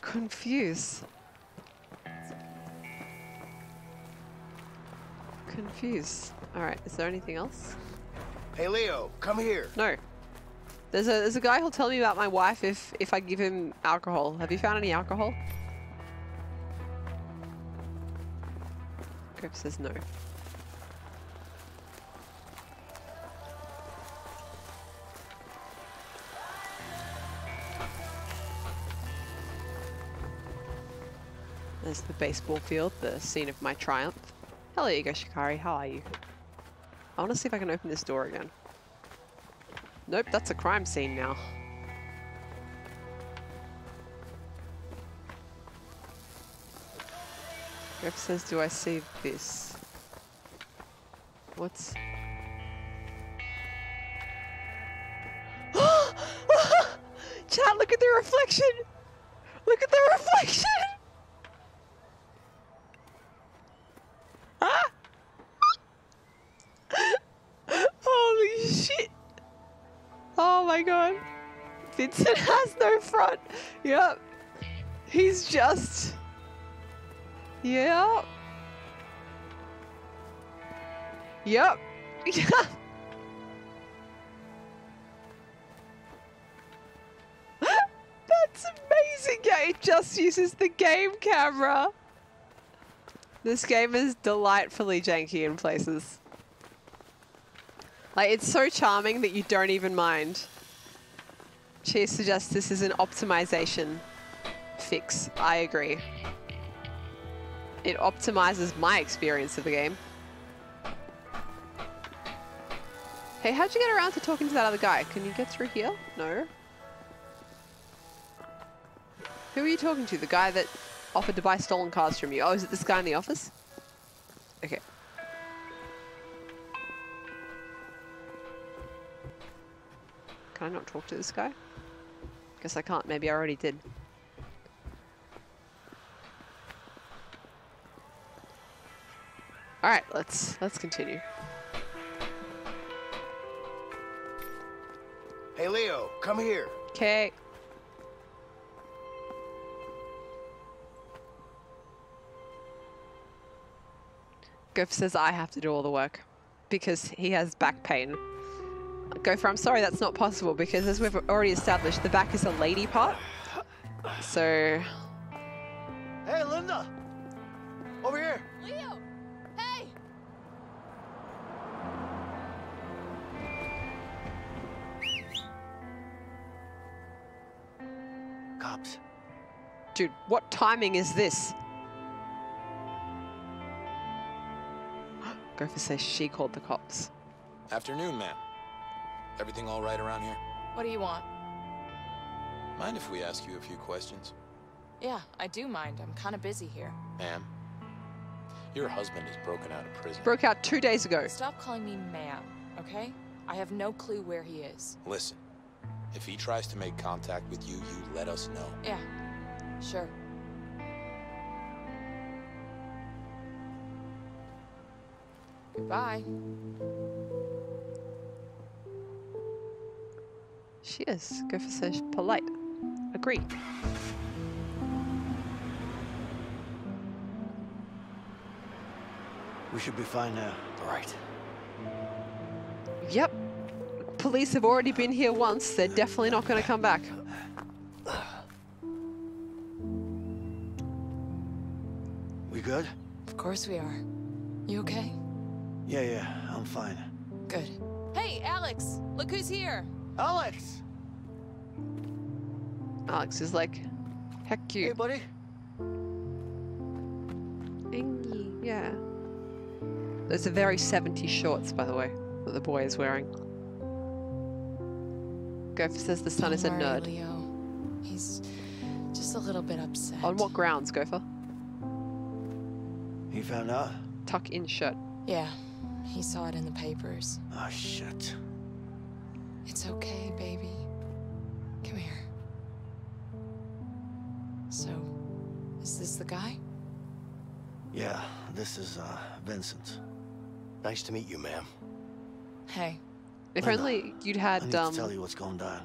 Confuse. All right, is there anything else? Hey Leo, come here. No. There's a guy who'll tell me about my wife if I give him alcohol. Have you found any alcohol? Grip says no. There's the baseball field, the scene of my triumph. Hello, Ego Shikari, how are you? I want to see if I can open this door again. Nope, that's a crime scene now. Grip says, do I see this? What's... Chat, look at the reflection! Look at the reflection! Ah! my god. Vincent has no front. Yep. He's just... Yep. Yep. That's amazing! Yeah, it just uses the game camera. This game is delightfully janky in places. Like, it's so charming that you don't even mind. Cheese suggests this is an optimization fix. I agree. It optimizes my experience of the game. Hey, how'd you get around to talking to that other guy? Can you get through here? No. Who are you talking to? The guy that offered to buy stolen cars from you. Oh, is it this guy in the office? Okay. Can I not talk to this guy? Guess I can't. Maybe I already did. All right, let's continue. Hey, Leo, come here. Okay. Gopher says I have to do all the work because he has back pain. Gopher, I'm sorry that's not possible because as we've already established, the back is a lady part. So... Hey, Linda! Over here! Leo! Hey! Cops. Dude, what timing is this? Gopher says she called the cops. Afternoon, ma'am. Everything all right around here? What do you want? Mind if we ask you a few questions? Yeah, I do mind. I'm kind of busy here. Ma'am, your husband is broken out of prison. Broke out 2 days ago. Stop calling me ma'am, okay? I have no clue where he is. Listen, if he tries to make contact with you, you let us know. Yeah, sure. Goodbye. She is. Gopher says polite. Agree. We should be fine now. All right. Yep. Police have already been here once. They're definitely not going to come back. We good? Of course we are. You okay? Yeah, yeah, I'm fine. Good. Hey, Alex! Look who's here! Alex! Alex is like, heck you. Hey, buddy. Engie, yeah. Those are very 70s shorts, by the way, that the boy is wearing. Gopher says the son is a nerd. Leo. He's just a little bit upset. On what grounds, Gopher? He found out? Tuck in shirt. Yeah. He saw it in the papers. Oh, shit. It's okay, baby. Come here. So, is this the guy? Yeah, this is, Vincent. Nice to meet you, ma'am. Hey. If Linda, only you'd had, I need to tell you what's going down.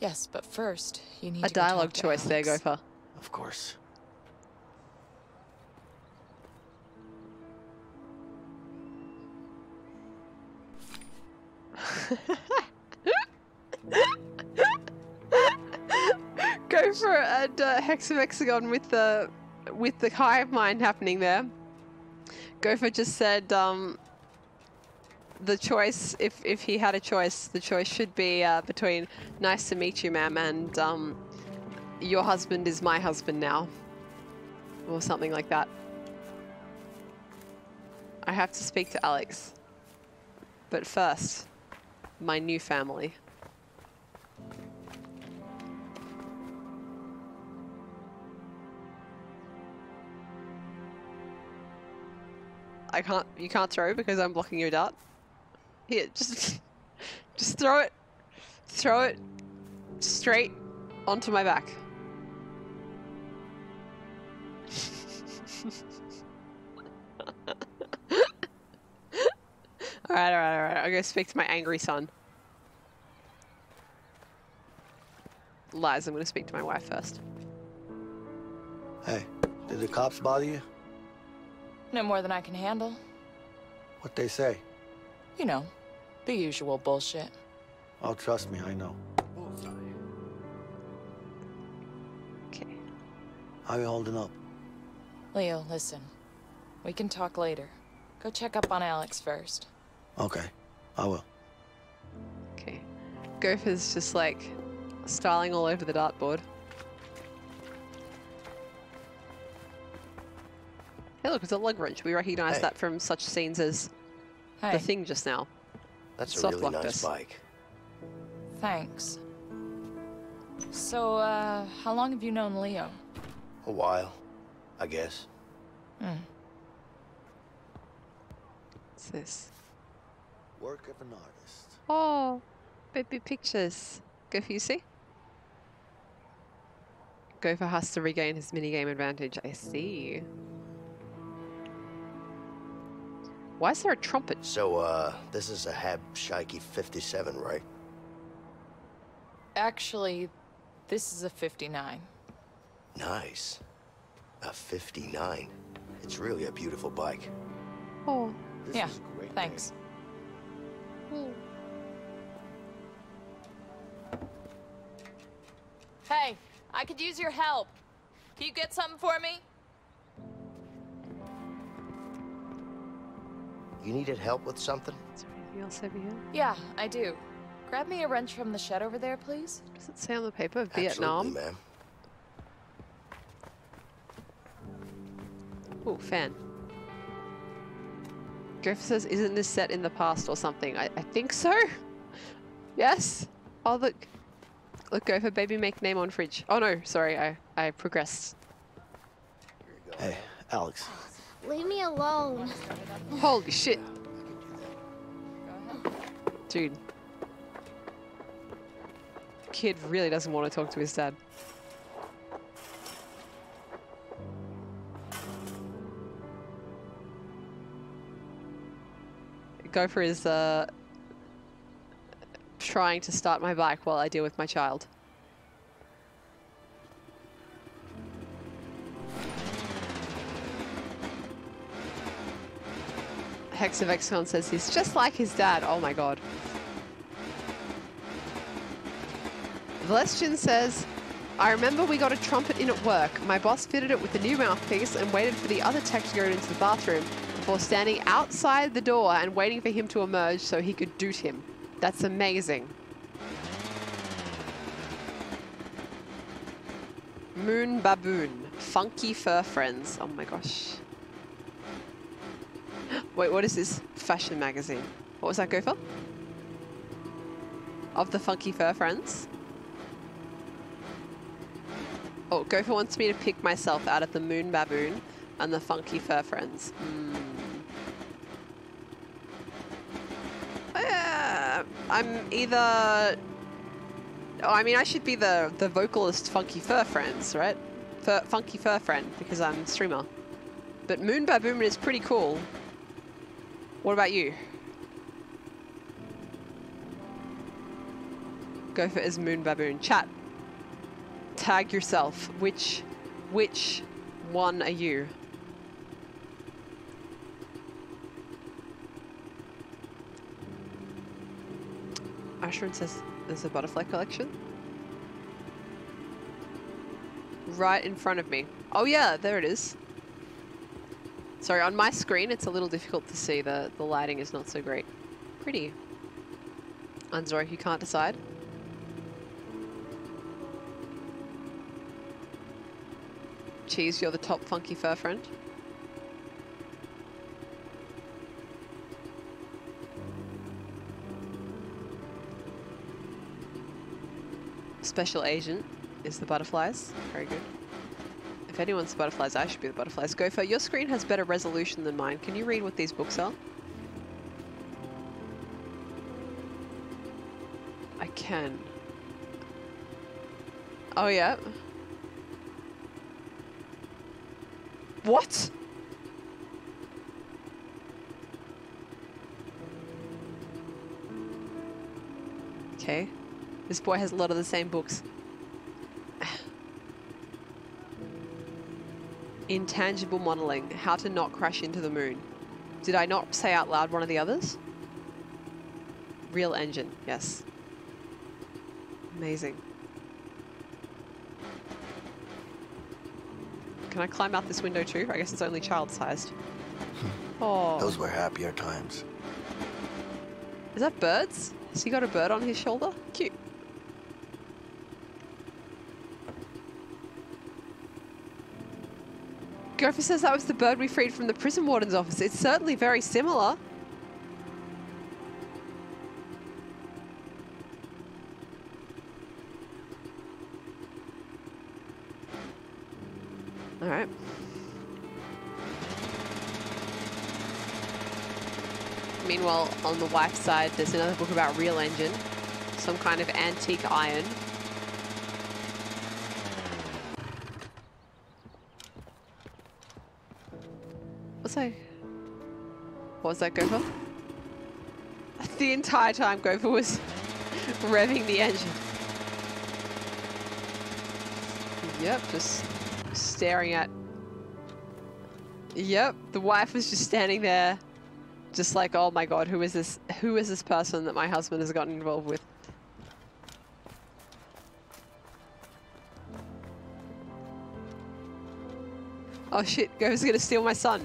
Yes, but first, you need to go talk to Alex. A dialogue choice there, Gopher. Of course. Gopher and Hexavexicon with the hive mind happening there. Gopher just said the choice, if he had a choice, the choice should be between nice to meet you, ma'am, and your husband is my husband now, or something like that. I have to speak to Alex, but first. My new family. I can't, you can't throw because I'm blocking your dart. Here, just throw it. Throw it straight onto my back. Alright, I'll go speak to my angry son. Lies, I'm going to speak to my wife first. Hey, did the cops bother you? No more than I can handle. What'd they say? You know, the usual bullshit. Oh, trust me, I know. Okay. How are you holding up? Leo, listen. We can talk later. Go check up on Alex first. Okay, I will. Okay. Gopher's just like styling all over the dartboard. Hey, look, it's a lug wrench. We recognize that from such scenes as The Thing just now. That's a really nice bike. Thanks. So, how long have you known Leo? A while, I guess. Hmm. What's this? Work of an artist. Oh, baby pictures. Gopher, you see? Gopher has to regain his minigame advantage. I see. Why is there a trumpet? So, this is a Habshiki 57, right? Actually, this is a 59. Nice. A 59. It's really a beautiful bike. Oh, this is a great thanks. Name. Hey, I could use your help. Can you get something for me? You needed help with something? Is there anything else over here? Yeah, I do. Grab me a wrench from the shed over there, please. Does it say on the paper Vietnam? Absolutely, ma'am. Ooh, fan. Griff says, isn't this set in the past or something? I think so. Yes. Oh, look. Look, Gopher, baby make name on fridge. Oh, no. Sorry, I progressed. Hey, Alex. Leave me alone. Holy shit. Dude. Kid really doesn't want to talk to his dad. Gopher is trying to start my bike while I deal with my child. Hexavexicon says he's just like his dad. Oh my god. Vleschin says, I remember we got a trumpet in at work. My boss fitted it with a new mouthpiece and waited for the other tech to go into the bathroom before standing outside the door and waiting for him to emerge so he could doot him. That's amazing. Moon Baboon. Funky fur friends. Oh my gosh. Wait, what is this fashion magazine? What was that, Gopher? Of the funky fur friends? Oh, Gopher wants me to pick myself out of the Moon Baboon and the funky fur friends. I'm either... Oh, I mean, I should be the vocalist funky fur friends, right? Funky fur friend, because I'm a streamer. But Moon Baboon is pretty cool. What about you? Gopher is Moon Baboon. Chat. Tag yourself. Which one are you? Asheron says there's a butterfly collection. Right in front of me. Oh yeah, there it is. Sorry, on my screen it's a little difficult to see. The lighting is not so great. Pretty. Unzeroic, you can't decide. Cheese, you're the top funky fur friend. Special agent is the butterflies. Very good. If anyone's the butterflies, I should be the butterflies. Gopher, your screen has better resolution than mine. Can you read what these books are? I can. Oh, yeah. What? Okay. This boy has a lot of the same books. Intangible modeling, how to not crash into the moon. Did I not say out loud one of the others? Real engine, yes. Amazing. Can I climb out this window too? I guess it's only child-sized. Oh. Those were happier times. Is that birds? Has he got a bird on his shoulder? Cute. Gopher says that was the bird we freed from the prison warden's office. It's certainly very similar. All right. Meanwhile, on the wife's side, there's another book about real engine, some kind of antique iron. What was that, Gopher? The entire time Gopher was revving the engine. Yep, just staring at... Yep, the wife was just standing there, just like, oh my god, who is this person that my husband has gotten involved with? Oh shit, Gopher's gonna steal my son.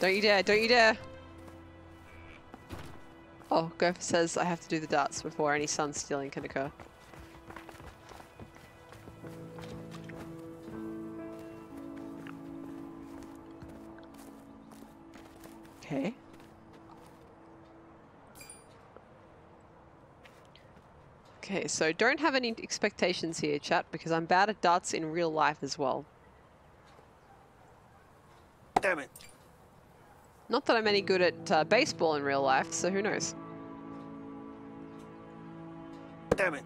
Don't you dare, don't you dare! Oh, Gopher says I have to do the darts before any sun stealing can occur. Okay. Okay, so don't have any expectations here, chat, because I'm bad at darts in real life as well. Damn it! Not that I'm any good at baseball in real life, so who knows? Damn it!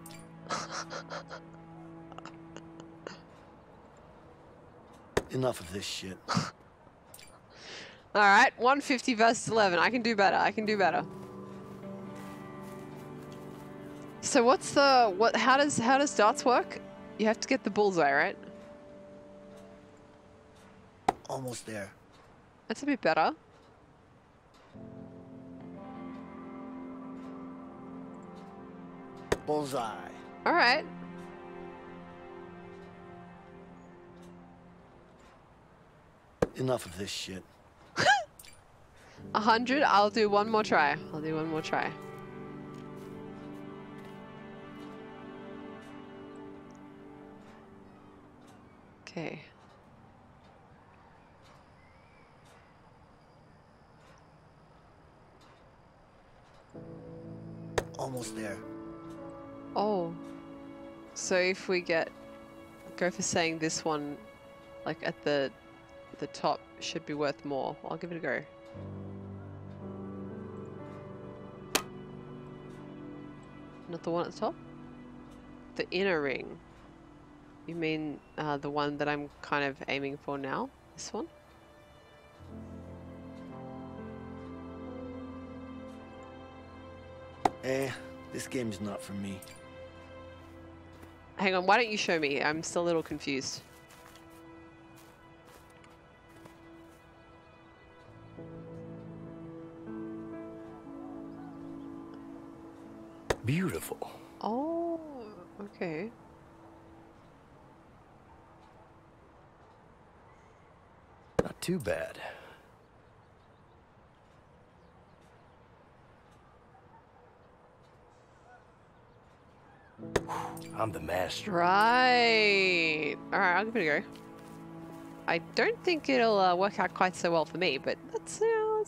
Enough of this shit. All right, 150 versus 11. I can do better. I can do better. So what's the what? How does darts work? You have to get the bullseye, right? Almost there. That's a bit better. Bullseye. All right. Enough of this shit. 100. I'll do one more try. I'll do one more try. Okay. Almost there. Oh, so if we get go for saying this one, like at the top, should be worth more. I'll give it a go. Not the one at the top? The inner ring. You mean the one that I'm kind of aiming for now? This one? Eh, this game's not for me. Hang on, why don't you show me? I'm still a little confused. Beautiful. Oh, okay. Not too bad. I'm the master. Right. All right, I'll give it a go. I don't think it'll work out quite so well for me, but let's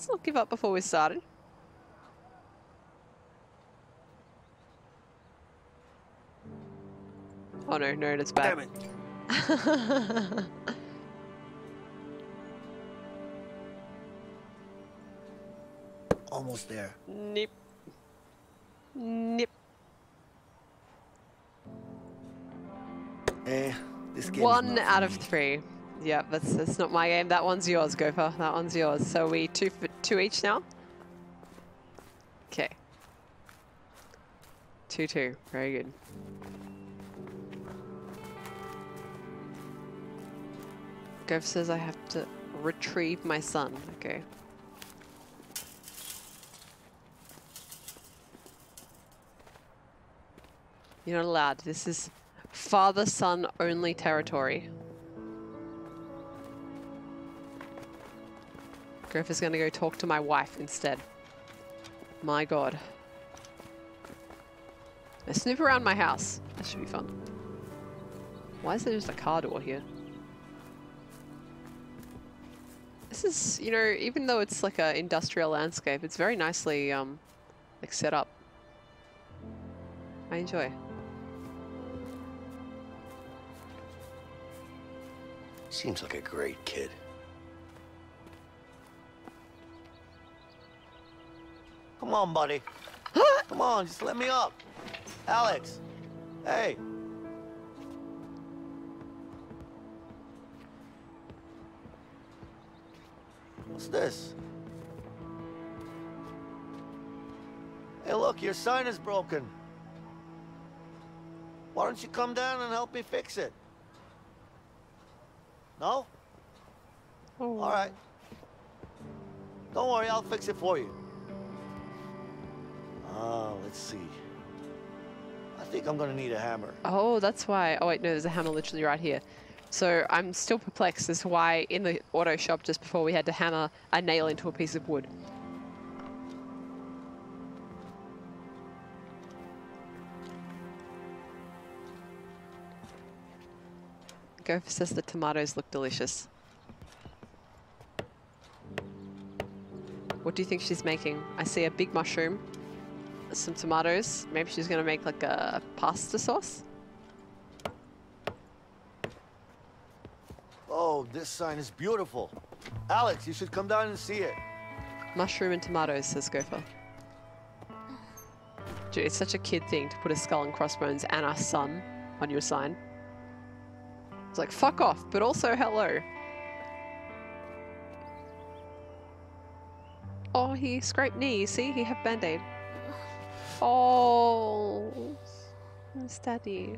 not give up before we started. Oh no, no, that's bad. Damn it. Almost there. Nip. Nip. This game's 1 out of 3. Yeah, that's not my game. That one's yours, Gopher. That one's yours. So we 2 for 2 each now. Okay. 2-2. Very good. Gopher says I have to retrieve my son. Okay. You're not allowed. This is father-son only territory. Gopher's gonna go talk to my wife instead. My god. I snoop around my house. That should be fun. Why is there just a car door here? This is, you know, even though it's like a industrial landscape, it's very nicely like set up. I enjoy. Seems like a great kid. Come on, buddy. Come on, just let me up. Alex. Hey. What's this? Hey, look, your sign is broken. Why don't you come down and help me fix it? No? Oh. All right. Don't worry, I'll fix it for you. Let's see. I think I'm gonna need a hammer. Oh, that's why. Oh wait, no, there's a hammer literally right here. So I'm still perplexed as to why in the auto shop just before we had to hammer a nail into a piece of wood. Gopher says the tomatoes look delicious. What do you think she's making? I see a big mushroom. Some tomatoes. Maybe she's gonna make like a pasta sauce. Oh, this sign is beautiful. Alex, you should come down and see it. Mushroom and tomatoes, says Gopher. Dude, it's such a kid thing to put a skull and crossbones and a sun on your sign. It's like, fuck off, but also hello. Oh, he scraped knee, see? He had Band-Aid. Oh, it's Daddy.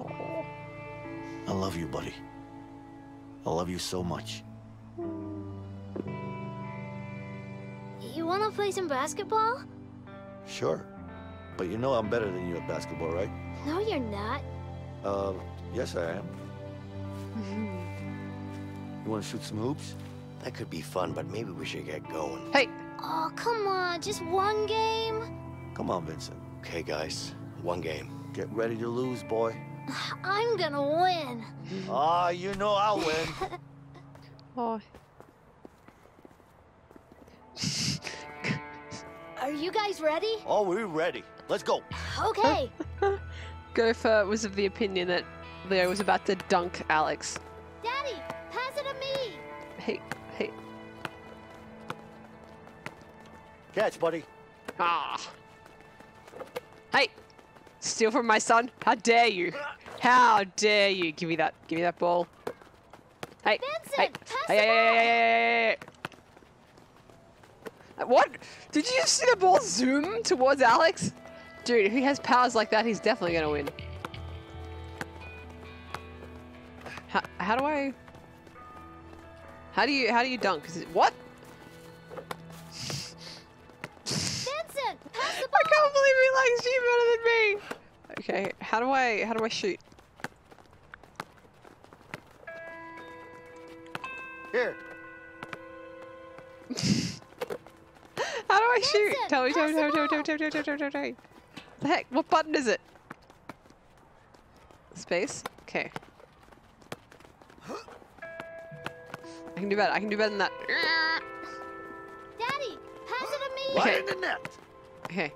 Oh. I love you, buddy. I love you so much. You wanna play some basketball? Sure. But you know I'm better than you at basketball, right? No, you're not. Yes, I am. You wanna shoot some hoops? That could be fun, but maybe we should get going. Hey! Oh, come on, just one game? Come on, Vincent. Okay, guys, one game. Get ready to lose, boy. I'm gonna win. Ah, you know I'll win. Oh. Are you guys ready? Oh, we're ready. Let's go. Okay. Gopher was of the opinion that Leo was about to dunk Alex. Daddy, pass it to me. Hey, hey. Catch, buddy. Ah. Hey, steal from my son? How dare you? How dare you? Give me that. Give me that ball. Hey. Vincent, hey. Pass hey. What? Did you just see the ball zoom towards Alex? Dude, if he has powers like that, he's definitely gonna win. How do I? How do you dunk? What? I can't believe he likes you better than me! Okay, how do I shoot? Here. How do I shoot? Tell me. The heck, what button is it? Space? Okay. I can do better than that. Daddy, pass it to me! Okay. Right in the net. Okay.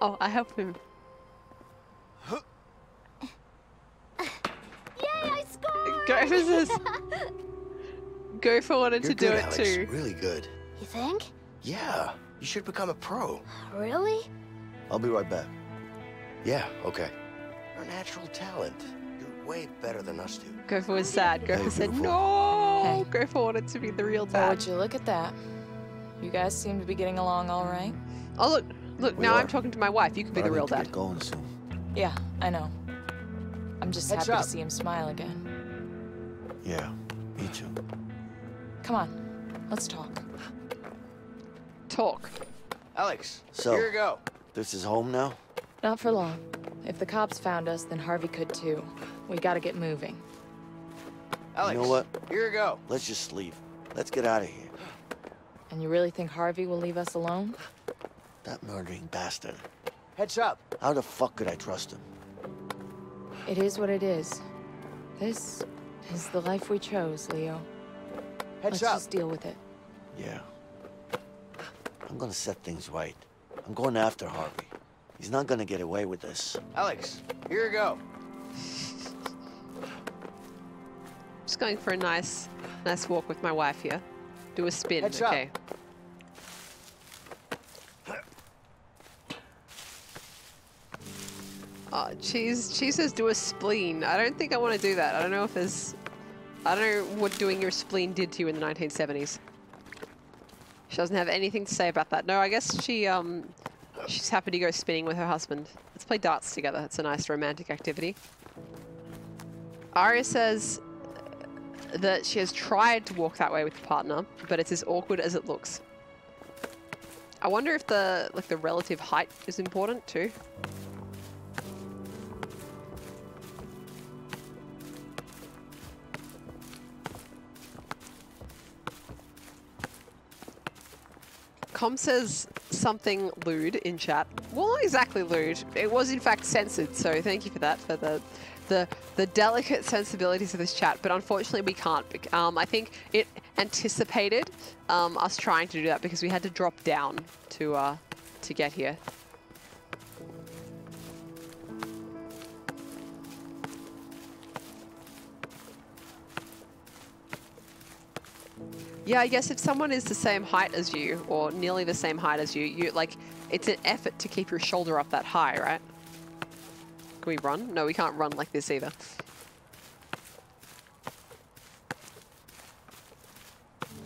Oh, I helped him. Yay, I scored! Gopher says. Gopher wanted to do it too. Really good. You think? Yeah, you should become a pro. Really? I'll be right back. Yeah, okay. You're a natural talent. You're way better than us two. Gopher was sad. Gopher said, no! Hey. Gopher wanted to be the real dad. Oh, would you look at that? You guys seem to be getting along all right. Oh, look, now I'm talking to my wife. You could be the real dad. Get going soon. Yeah, I know. I'm just happy to see him smile again. Yeah, me too. Come on, let's talk. Talk. Alex, so, here you go. This is home now? Not for long. If the cops found us, then Harvey could too. We gotta get moving. Alex, you know what? Here you go. Let's just leave. Let's get out of here. And you really think Harvey will leave us alone? That murdering bastard. Heads up. How the fuck could I trust him? It is what it is. This is the life we chose, Leo. Heads up. Let's just deal with it. Yeah. I'm gonna set things right. I'm going after Harvey. He's not gonna get away with this. Alex, here you go. Just going for a nice walk with my wife here. Do a spin, Heads okay? Up. Oh, Cheese says do a spleen. I don't think I want to do that. I don't know if there's. I don't know what doing your spleen did to you in the 1970s. She doesn't have anything to say about that. No, I guess she's happy to go spinning with her husband. Let's play darts together. It's a nice romantic activity. Aria says that she has tried to walk that way with the partner, but it's as awkward as it looks. I wonder if the relative height is important too. Com says something lewd in chat. Well, not exactly lewd. It was in fact censored, so thank you for that, for the delicate sensibilities of this chat, but unfortunately we can't. I think it anticipated us trying to do that because we had to drop down to get here. Yeah, I guess if someone is the same height as you, or nearly the same height as you, like, it's an effort to keep your shoulder up that high, right? Can we run? No, we can't run like this either.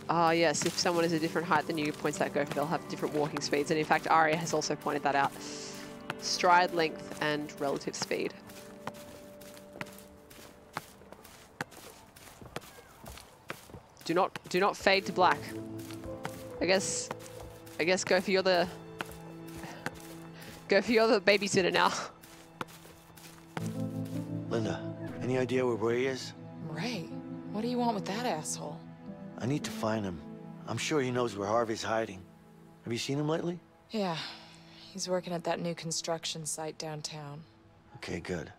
Ah, yes, if someone is a different height than you, points out Gopher, they'll have different walking speeds. And in fact, Aria has also pointed that out. Stride length and relative speed. Do not fade to black. I guess Gopher, you're the babysitter now. Linda, any idea where Ray is? Ray? What do you want with that asshole? I need to find him. I'm sure he knows where Harvey's hiding. Have you seen him lately? Yeah. He's working at that new construction site downtown. Okay, good.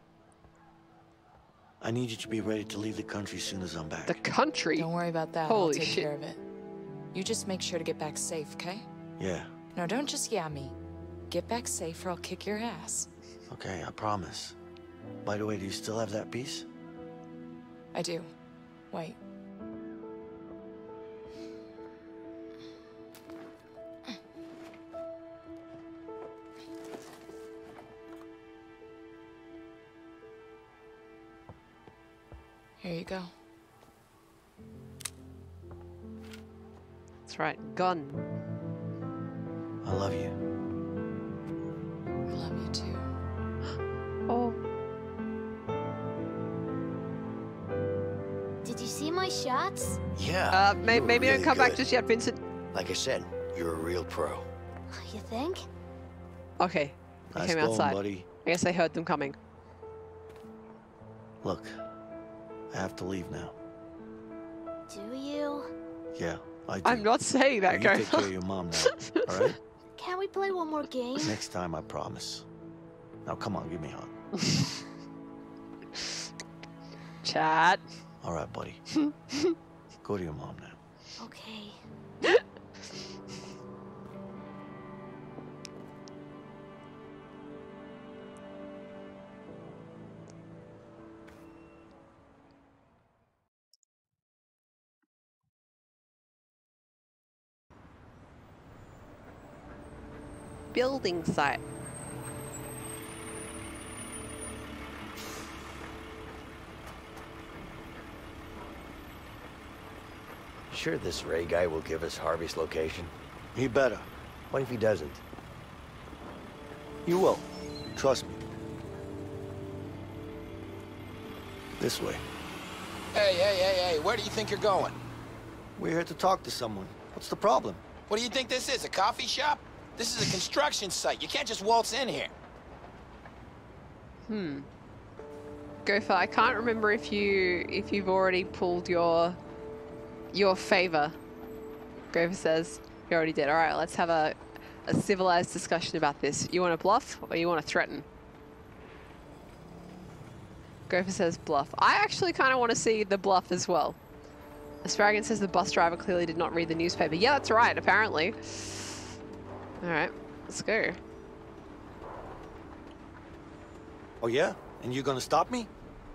I need you to be ready to leave the country as soon as I'm back. The country? Don't worry about that. Holy shit. I'll take care of it. You just make sure to get back safe, okay? Yeah. No, don't just yeah me. Get back safe or I'll kick your ass. Okay, I promise. By the way, do you still have that piece? I do. Wait. Here you go. That's right. Gun. I love you. I love you too. Oh. Did you see my shots? Yeah. Maybe really don't come back just yet, Vincent. Like I said, you're a real pro. You think? Okay. They nice came going, outside. Buddy. I guess I heard them coming. Look, I have to leave now. Do you? Yeah, I do. I'm not saying that, guys. You take care of your mom now, all right? Can we play one more game? Next time, I promise. Now, come on, give me a hug. Chat. All right, buddy. Go to your mom now. Okay. Building site. Sure, this Ray guy will give us Harvey's location. He better. What if he doesn't? You will. Trust me. This way. Hey, where do you think you're going? We're here to talk to someone. What's the problem? What do you think this is, a coffee shop? This is a construction site. You can't just waltz in here. Gopher, I can't remember if you've already pulled your favor. Gopher says you already did. All right, let's have a civilized discussion about this. You want to bluff or you want to threaten? Gopher says bluff. I actually kind of want to see the bluff as well. Asparagon says the bus driver clearly did not read the newspaper. Yeah, that's right, apparently. All right, let's go. Oh yeah? And you're gonna stop me?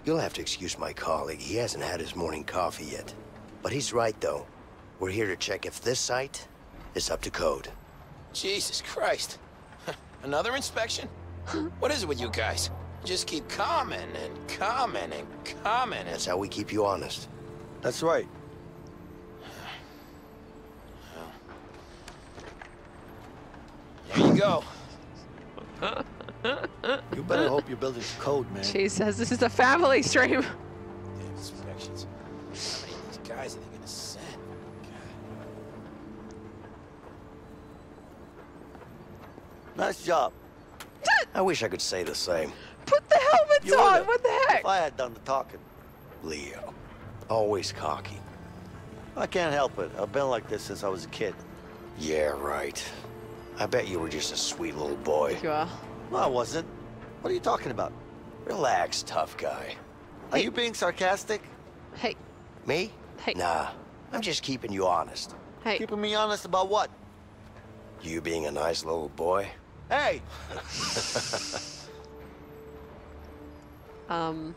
You'll have to excuse my colleague. He hasn't had his morning coffee yet. But he's right, though. We're here to check if this site is up to code. Jesus Christ. Another inspection? What is it with you guys? Just keep coming and coming and coming. That's how we keep you honest. That's right. Well. There you go. You better hope your building's code, man. Cheese says this is a family stream. Damn inspections. How many of these guys are they gonna send? God. Nice job. I wish I could say the same. Put the helmets on! What the heck? If I had done the talking. Leo. Always cocky. I can't help it. I've been like this since I was a kid. Yeah, right. I bet you were just a sweet little boy. You are. No, I wasn't. What are you talking about? Relax, tough guy. Hey. Are you being sarcastic? Hey. Me? Hey. Nah, I'm just keeping you honest. Hey. Keeping me honest about what? You being a nice little boy? Hey! Come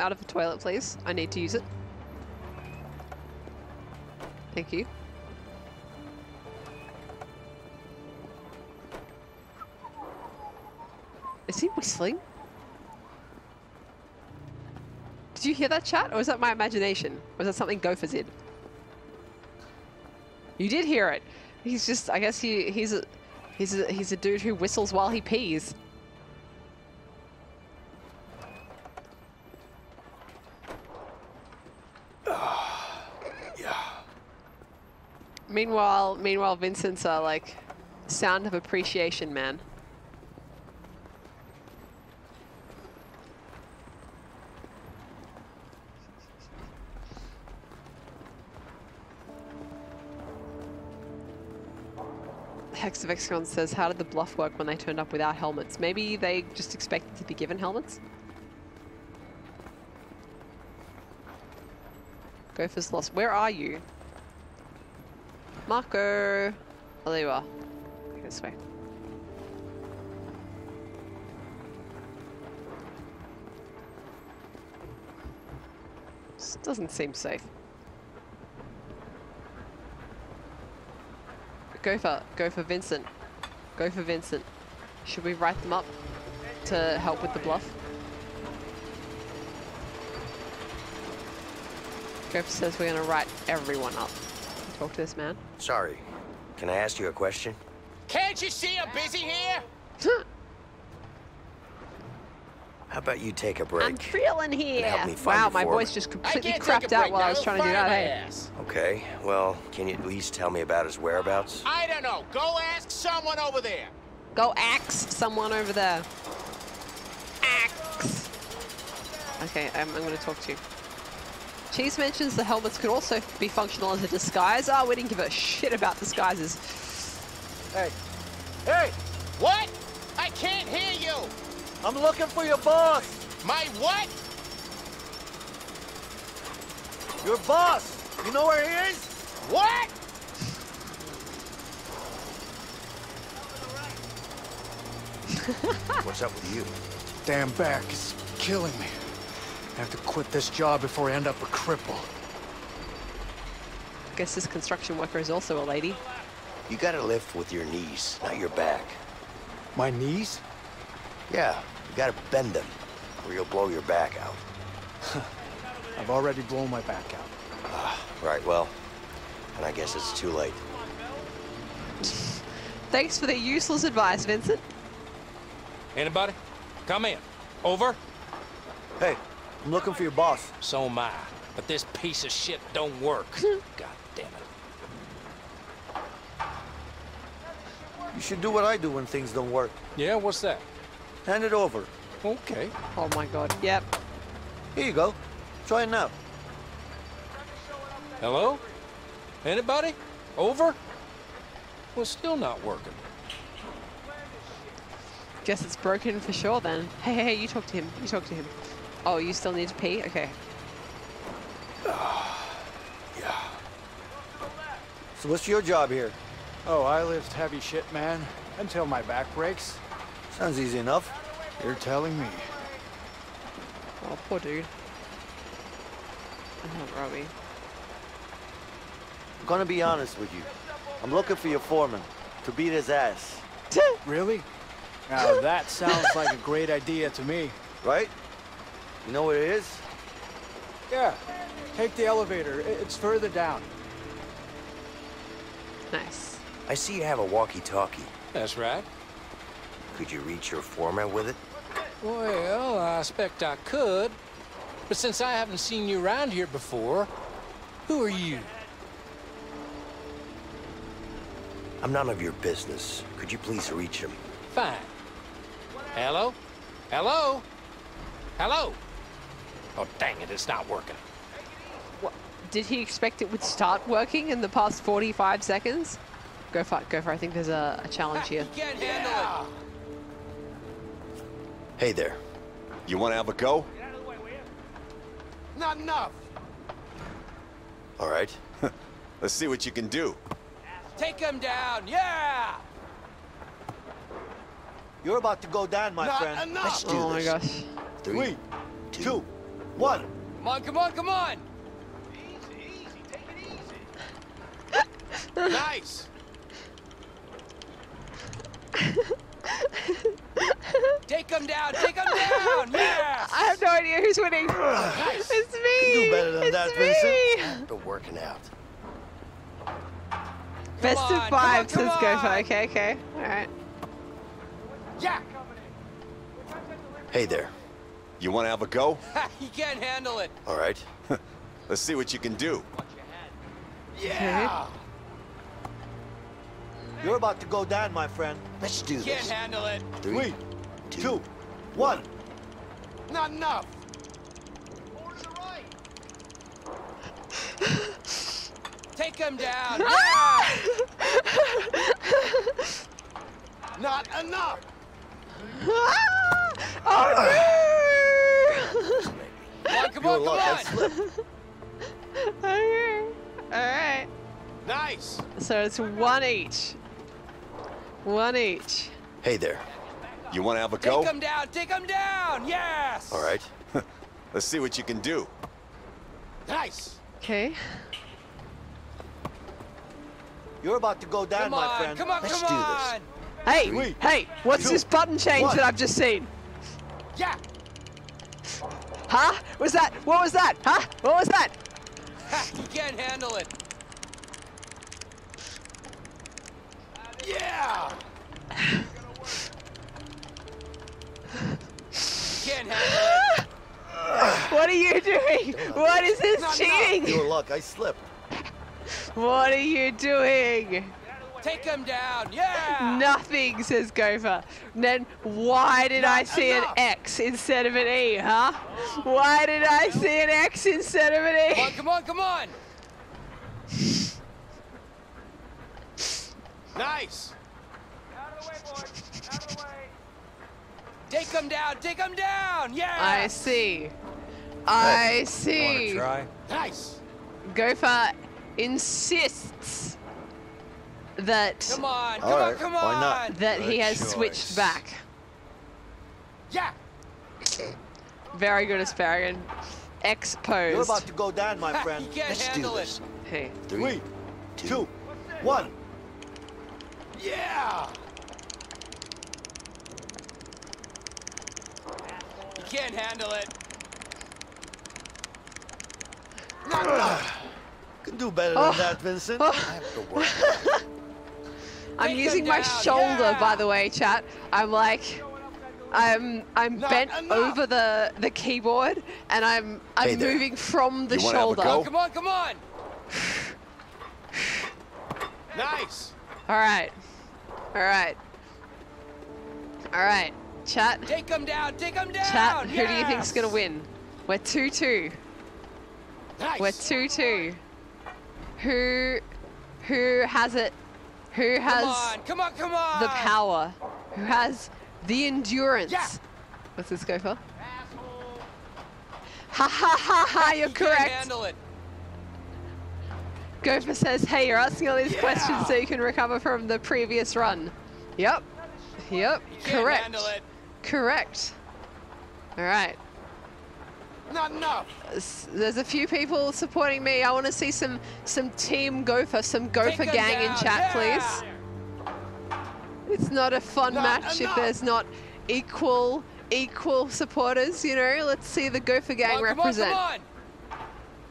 out of the toilet, please. I need to use it. Thank you. Is he whistling? Did you hear that, chat? Or was that my imagination? Or was that something Gopher did? You did hear it. He's just, I guess he's a dude who whistles while he pees. Yeah. Meanwhile, Vincent's like, sound of appreciation, man. Hexavexicon says, how did the bluff work when they turned up without helmets? Maybe they just expected to be given helmets? Gopher's lost. Where are you? Marco! Oh, there you are. Go this way. This doesn't seem safe. Go for Vincent. Go for Vincent. Should we write them up to help with the bluff? Gopher says we're gonna write everyone up. Talk to this man. Sorry, can I ask you a question? Can't you see I'm busy here? How about you take a break? I'm feeling here. Help me find wow, my voice just completely crapped out while I was trying to do that. Okay, well, can you at least tell me about his whereabouts? I don't know. Go ask someone over there. Go axe someone over there. Axe. Okay, I'm going to talk to you. Cheese mentions the helmets could also be functional as a disguise. Oh, we didn't give a shit about disguises. Hey. Hey! What? I can't hear you! I'm looking for your boss! My what? Your boss! You know where he is? What? What's up with you? Damn back is killing me. I have to quit this job before I end up a cripple. I guess this construction worker is also a lady. You gotta lift with your knees, not your back. My knees? Yeah, you gotta bend them, or you'll blow your back out. I've already blown my back out. Right, well, and I guess it's too late. Thanks for the useless advice, Vincent. Anybody? Come in. Over. Hey, I'm looking for your boss. So am I. But this piece of shit don't work. God damn it. You should do what I do when things don't work. Yeah, what's that? Hand it over. Okay. Oh my god, yep. Here you go. Try it now. Hello? Anybody? Over? Well, still not working. Guess it's broken for sure then. Hey, hey, hey, you talk to him. You talk to him. Oh, you still need to pee? Okay. Yeah. So what's your job here? Oh, I lift heavy shit, man. Until my back breaks. Sounds easy enough. You're telling me. Oh, poor dude. Oh, Robbie. I'm gonna be honest with you. I'm looking for your foreman to beat his ass. Really? Now that sounds like a great idea to me. Right? You know what it is? Yeah. Take the elevator. It's further down. Nice. I see you have a walkie-talkie. That's right. Could you reach your foreman with it? Well, I expect I could. But since I haven't seen you around here before, who are you? I'm none of your business. Could you please reach him? Fine. Hello? Hello? Hello? Oh, dang it, it's not working. What? Did he expect it would start working in the past 45 seconds? Go for it, go for it. I think there's a challenge here. You can't handle it. Hey there. You want to have a go? Get out of the way, will you? Not enough. All right. Let's see what you can do. Take him down, yeah! You're about to go down, my friend. Enough. Let's do this. Oh my gosh. Three, two, one. Come on, come on, come on! Easy, easy, take it easy. Nice! Take him down, take him down! Yes! I have no idea who's winning. Nice. It's me! You can do better than that, Vincent. Been working out. Best of five, says Gopher. Okay, okay. Alright. Yeah. Hey there. You want to have a go? You can't handle it. All right. Let's see what you can do. Yeah. You're about to go down, my friend. Let's do this. You can't handle it. Three, two, one. Not enough. More to the right. Take him down. Yeah. Not enough. Oh, no! Come on, come on! Alright. Nice! So it's one each. One each. Hey there. You want to have a go? Take him down! Take him down! Yes! Alright. Let's see what you can do. Nice! Okay. You're about to go down, my friend. Come on, come on! Let's do this. Hey, hey, what's this button change that I've just seen? Yeah. Huh? Was that? What was that? Huh? What was that? You can't handle it. Yeah. You can't handle it. What are you doing? What is this cheating? Your luck, I slipped. What are you doing? Take him down, yeah! Nothing, says Gopher. Then why did I see an X instead of an E, huh? Why did I see an X instead of an E? Come on, come on, come on! Nice! Out of the way, boys! Out of the way! Take him down, yeah! I see. I see. Wanna try? Nice! Gopher insists that he has switched back. Yeah. Very good, Asparagon. Exposed. You're about to go down, my friend. You can't handle it. Hey. Three, two, one. Yeah. You can't handle it. You can do better than that, Vincent. I have to work. I'm using my shoulder, by the way, chat. I'm like, I'm bent over the keyboard, and I'm moving from the shoulder. Oh, come on, come on! Nice. All right, all right, all right. Chat. Take them down. Take them down. Chat. Yes. Who do you think's gonna win? We're 2-2. Nice. We're 2-2. Who has it? Who has come on. The power? Who has the endurance? Yeah. What's this go for? Asshole. Ha ha ha ha! You're correct. Handle it. Gopher says, "Hey, you're asking all these questions so you can recover from the previous run." Yep. Yep. Correct. Correct. All right. Not enough. There's a few people supporting me. I want to see some Team Gopher, some Gopher gang in chat, please. It's not a fun match if there's not equal supporters, you know. Let's see the Gopher gang represent. Come on.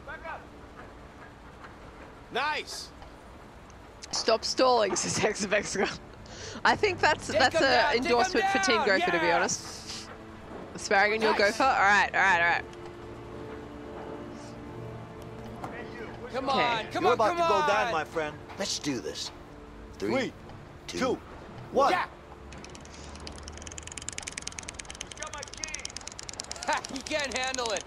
Back up. Nice. Stop stalling, says Hexavexicon. I think that's an endorsement for Team Gopher, to be honest. Asparagon, you'll go for? Alright, alright, alright. Come on, come on, You're about to go down, my friend. Let's do this. Three, two, one. Yeah. He's got my key. Ha, he can't handle it.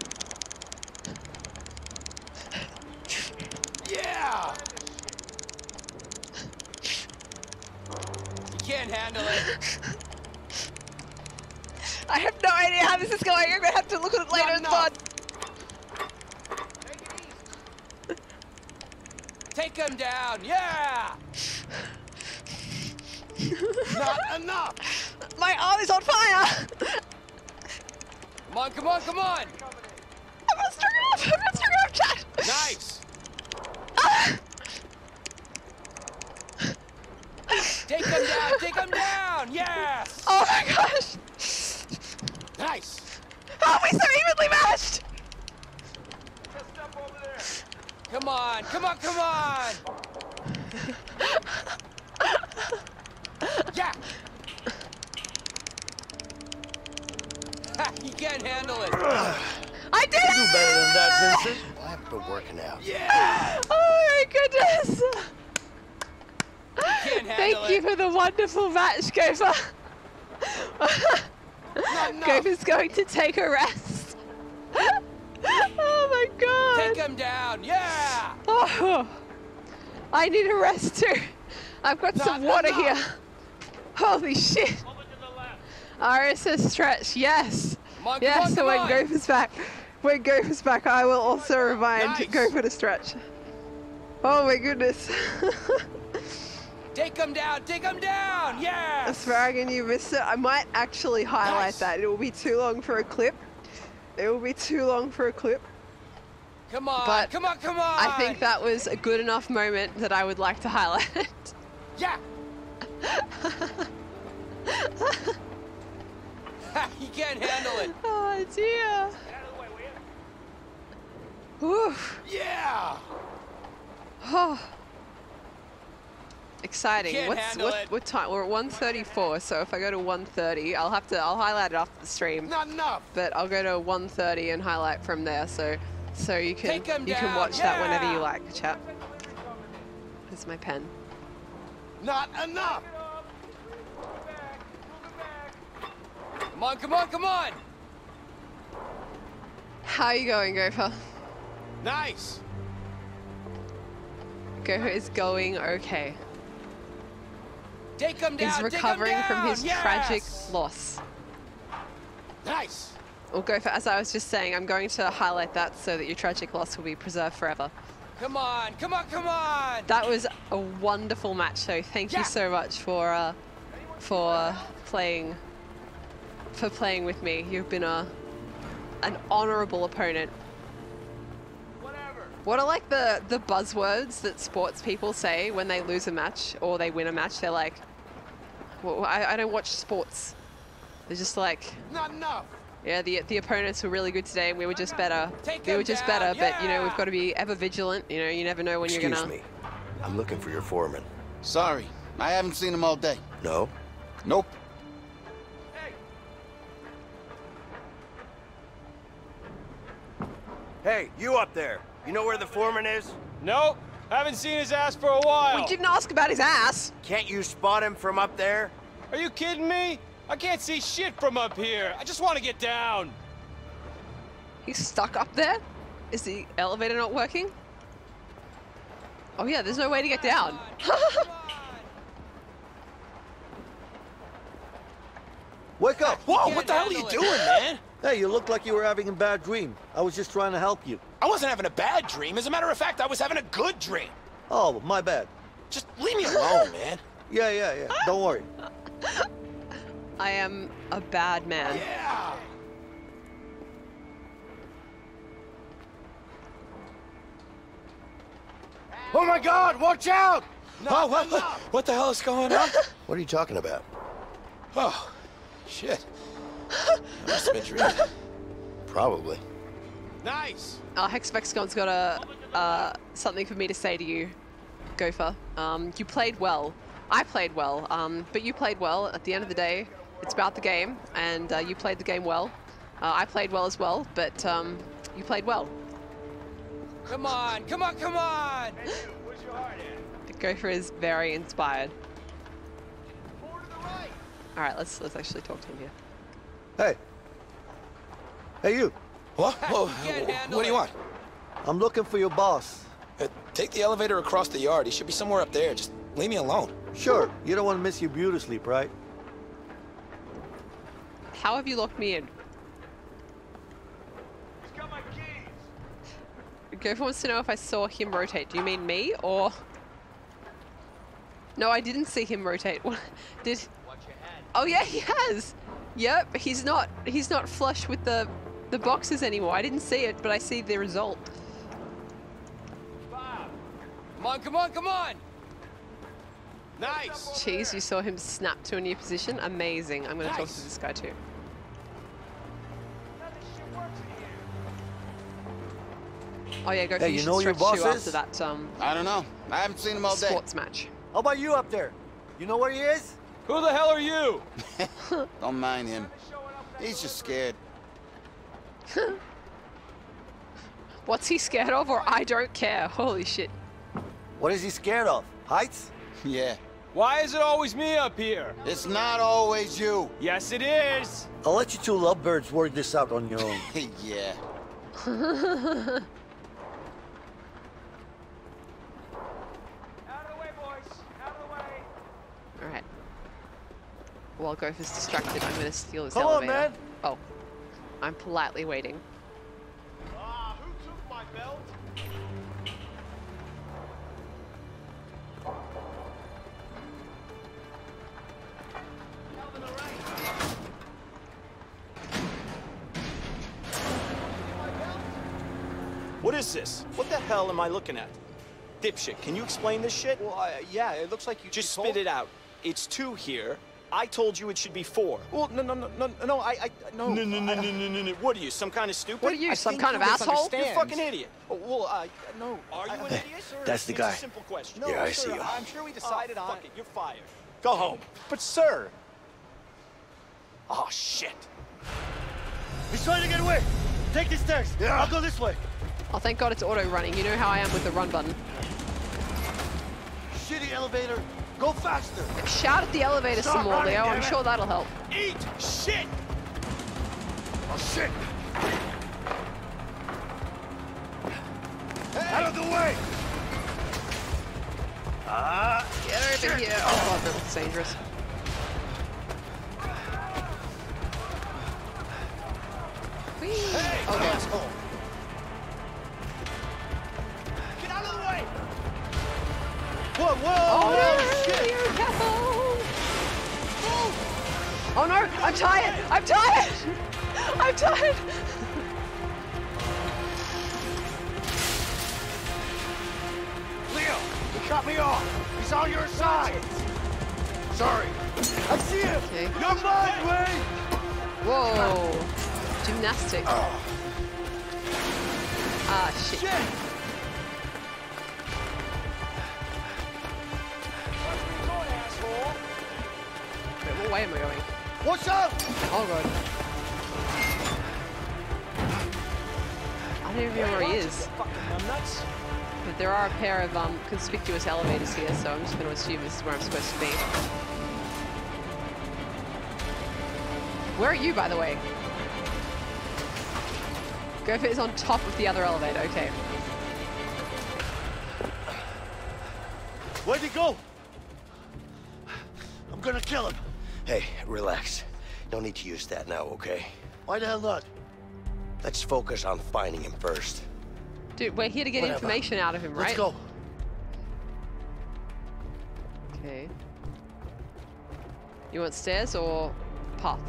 Yeah! He can't handle it. I have no idea how this is going. You're going to have to look at it later and thought. Take him down. Yeah. Not enough. My arm is on fire. Come on, come on, come on. I'm going to string it off. I'm going to string it off, chat. Nice. Take him down. Take him down. Yes. Oh, my gosh. Nice! How are we so evenly matched? Just up over there. Come on, come on, come on! Yeah! You can't handle it. I did it! You do better than that, Vincent. I've been working out. Yeah! Oh my goodness! You can't handle Thank you for the wonderful match, Gopher. Gopher's going to take a rest. Oh my god! Take him down, yeah! Oh, I need a rest too. I've got some water here. Holy shit! RSS stretch, yes, yes. So when Gopher's back, I will also remind Gopher to stretch. Oh my goodness! Take him down! Take him down! Yeah! Asparagon, you missed it. I might actually highlight that. It will be too long for a clip. It will be too long for a clip. Come on! But come on! Come on! I think that was a good enough moment that I would like to highlight it. Yeah! You can't handle it. Oh dear! Get out of the way, will you? Oof! Yeah! Oh. Exciting. What time? We're at 1:34, so if I go to 1:30, I'll highlight it after the stream. Not enough. But I'll go to 1:30 and highlight from there, so you can watch that whenever you like, chat. Here's my pen. Not enough. Come on, come on, come on. How are you going, Gopher? Nice. Gopher is going okay. Take him down, he's recovering from his tragic loss. Nice. Well, Gopher, as I was just saying, I'm going to highlight that so that your tragic loss will be preserved forever. Come on, come on, come on! That was a wonderful match, so thank you so much for playing with me. You've been an honourable opponent. What are like the buzzwords that sports people say when they lose a match or they win a match? They're like, well, I don't watch sports. They're just like, not enough. Yeah, the opponents were really good today and we were just better. We were just better, but you know, we've got to be ever vigilant. You know, you never know when you're gonna. Excuse me, I'm looking for your foreman. Sorry, I haven't seen him all day. No? Nope. Hey. Hey, you up there. You know where the foreman is? Nope. Haven't seen his ass for a while. We didn't ask about his ass. Can't you spot him from up there? Are you kidding me? I can't see shit from up here. I just want to get down. He's stuck up there? Is the elevator not working? Oh yeah, there's no way to get down. Wake up! Whoa, what the hell are you doing, man? Hey, you looked like you were having a bad dream. I was just trying to help you. I wasn't having a bad dream. As a matter of fact, I was having a good dream. Oh, my bad. Just leave me alone, man. Yeah. Don't worry. I am a bad man. Yeah. Oh my God! Watch out! No, oh, what the hell is going on? What are you talking about? Oh, shit. I must have been dreaming. Probably. Nice. Hexavexcon's got a something for me to say to you, Gopher. You played well. I played well. But you played well. At the end of the day, it's about the game, and you played the game well. I played well as well, but you played well. Come on! Hey, you, where's your heart at? The Gopher is very inspired. Forward to the right. All right, let's actually talk to him here. Hey. Hey, you. What? Whoa. What do you want? I'm looking for your boss. Take the elevator across the yard. He should be somewhere up there. Just leave me alone. Sure. You don't want to miss your beauty sleep, right? How have you locked me in? He's got my keys. Gopher wants to know if I saw him rotate. Do you mean me or? No, I didn't see him rotate. Did? Watch your head. Oh yeah, he has. Yep, he's not flush with the boxes anymore. I didn't see it, but I see the result. Bob. Come on! Nice! Cheese, you saw him snap to a new position. Amazing. I'm going to talk to this guy too. Oh yeah, go for it. Hey, you know your boss after that. I don't know. I haven't seen him all day. Sports match. How about you up there? You know where he is? Who the hell are you? Don't mind him. He's just scared. What's he scared of, or I don't care? Holy shit. What is he scared of? Heights? Yeah. Why is it always me up here? It's not always you. Yes, it is. I'll let you two lovebirds work this out on your own. Yeah. While Gopher's distracted, I'm gonna steal his elevator. Come on, man! Oh. I'm politely waiting. Ah, who took my belt? What is this? What the hell am I looking at? Dipshit, can you explain this shit? Well, yeah, it looks like you just spit it out. It's two here. I told you it should be four. Well, no, no. What are you, some kind of stupid? What are you, some kind of asshole? You're a fucking idiot. Well, no. Are you an idiot? That's the guy. Simple question. Yeah, I see you. I'm sure we decided on it. You're fired. Go home. But, sir. Oh, shit. He's trying to get away. Take the stairs. Yeah. I'll go this way. Oh, thank God it's auto-running. You know how I am with the run button. Shitty elevator. Go faster! Shout at the elevator some more, Leo. I'm sure that'll help. Eat shit! Oh shit! Hey. Out of the way! Get over here! Oh god, that looks dangerous. Whee! Hey, okay. Get out of the way! Whoa! Oh, no, shit. You're careful. Oh no, I'm tired! Leo, he cut me off! He's on your side! Sorry. I see him! Okay. You're mine, Ray! Whoa. Gymnastics. Oh. Ah, shit. What way am I going? What's up? Oh god. I don't even know where he is. But there are a pair of conspicuous elevators here, so I'm just going to assume this is where I'm supposed to be. Where are you, by the way? Gopher is on top of the other elevator, okay. Where'd he go? I'm gonna kill him. Hey, relax. No need to use that now, okay? Why the hell not? Let's focus on finding him first. Dude, we're here to get information out of him, right? Let's go. Okay. You want stairs or path?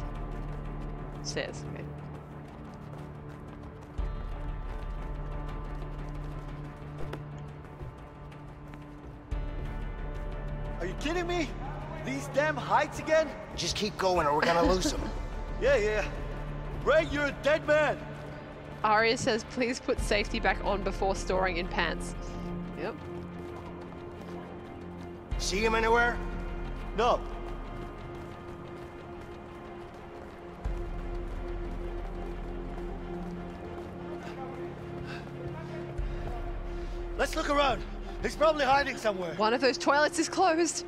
Stairs, okay. Are you kidding me? These damn heights again? Just keep going or we're gonna lose them. Yeah. Ray, you're a dead man. Aria says, please put safety back on before storing in pants. Yep. See him anywhere? No. Let's look around. He's probably hiding somewhere. One of those toilets is closed.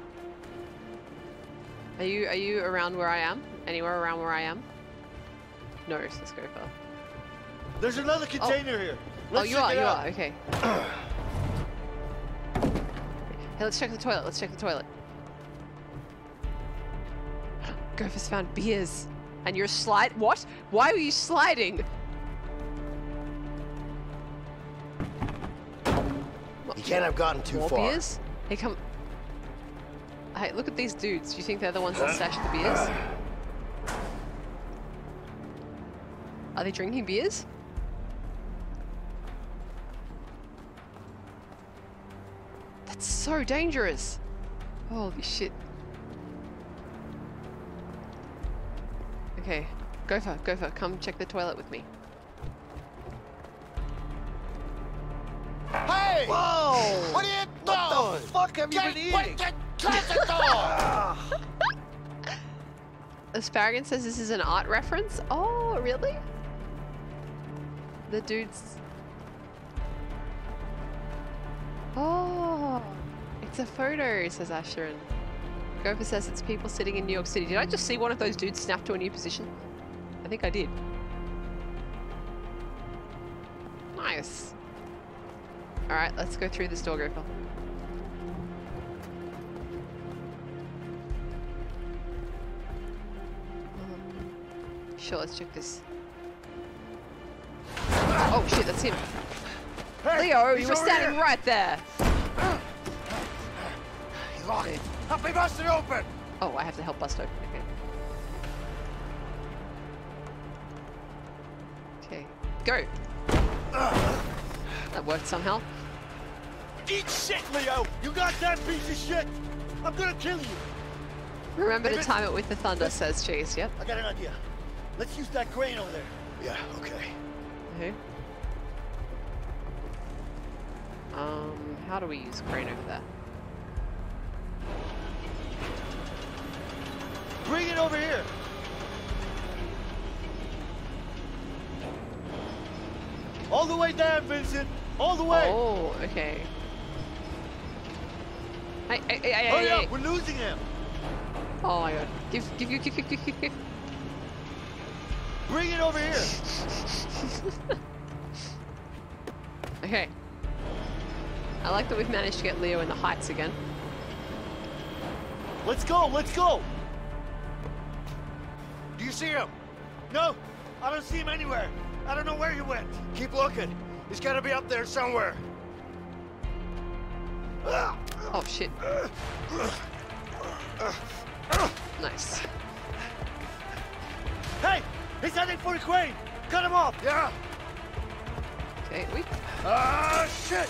Are you around where I am? Anywhere around where I am? No, let's go far. There's another container here. Let's check it out. Okay. Hey, let's check the toilet. Let's check the toilet. Gopher's found beers. And you're slide. What? Why were you sliding? You can't have gotten too far. Beers? Hey, come. Hey, look at these dudes. Do you think they're the ones that stashed the beers? Are they drinking beers? That's so dangerous. Holy shit. Okay, Gopher, come check the toilet with me. Hey! Whoa! What are you doing? What the fuck have you been eating? Asparagon says this is an art reference. Oh, really? The dude's. Oh, it's a photo, says Asheron. Gopher says it's people sitting in New York City. Did I just see one of those dudes snap to a new position? I think I did. Nice. All right, let's go through this door, Gopher. Sure, let's check this. Oh shit, that's him. Hey, Leo, you were standing right there. He's locked. Help me bust it open. Oh, I have to help bust open. Okay. Okay, go. That worked somehow. Eat shit, Leo. You got that piece of shit. I'm gonna kill you. Remember to time it with the thunder, says Cheese. Yep. I got an idea. Let's use that crane over there. Yeah, okay. Mm-hmm. How do we use crane over there? Bring it over here! All the way down, Vincent! All the way! Oh, okay. Hey, hurry up, we're losing him! Oh my god. Give. Bring it over here. Okay. I like that we've managed to get Leo in the heights again. Let's go. Do you see him? No, I don't see him anywhere. I don't know where he went. Keep looking. He's gotta be up there somewhere. Oh shit. Nice. Hey! He's heading for the crane! Cut him off! Yeah! Okay, we... Ah, shit!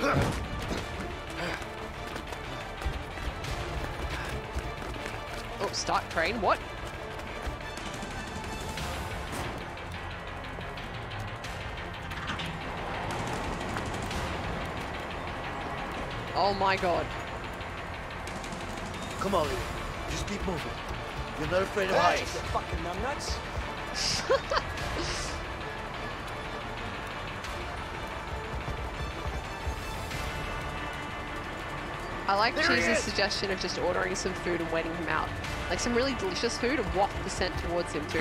Oh. Oh, start crane, what? Oh my god. Come on, Leo. Just keep moving. You're not afraid of heights. Fucking numbnuts. I like Cheese's suggestion of just ordering some food and waiting him out. Like some really delicious food and waft the scent towards him too.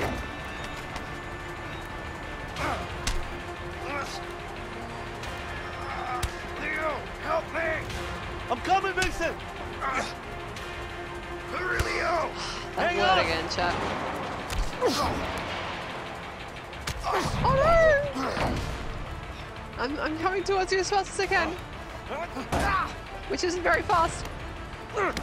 Leo, help me! I'm coming, Vincent! Leo! Hang on again, Chuck. Oh no! I'm coming towards you as fast as I can. Which isn't very fast. Okay.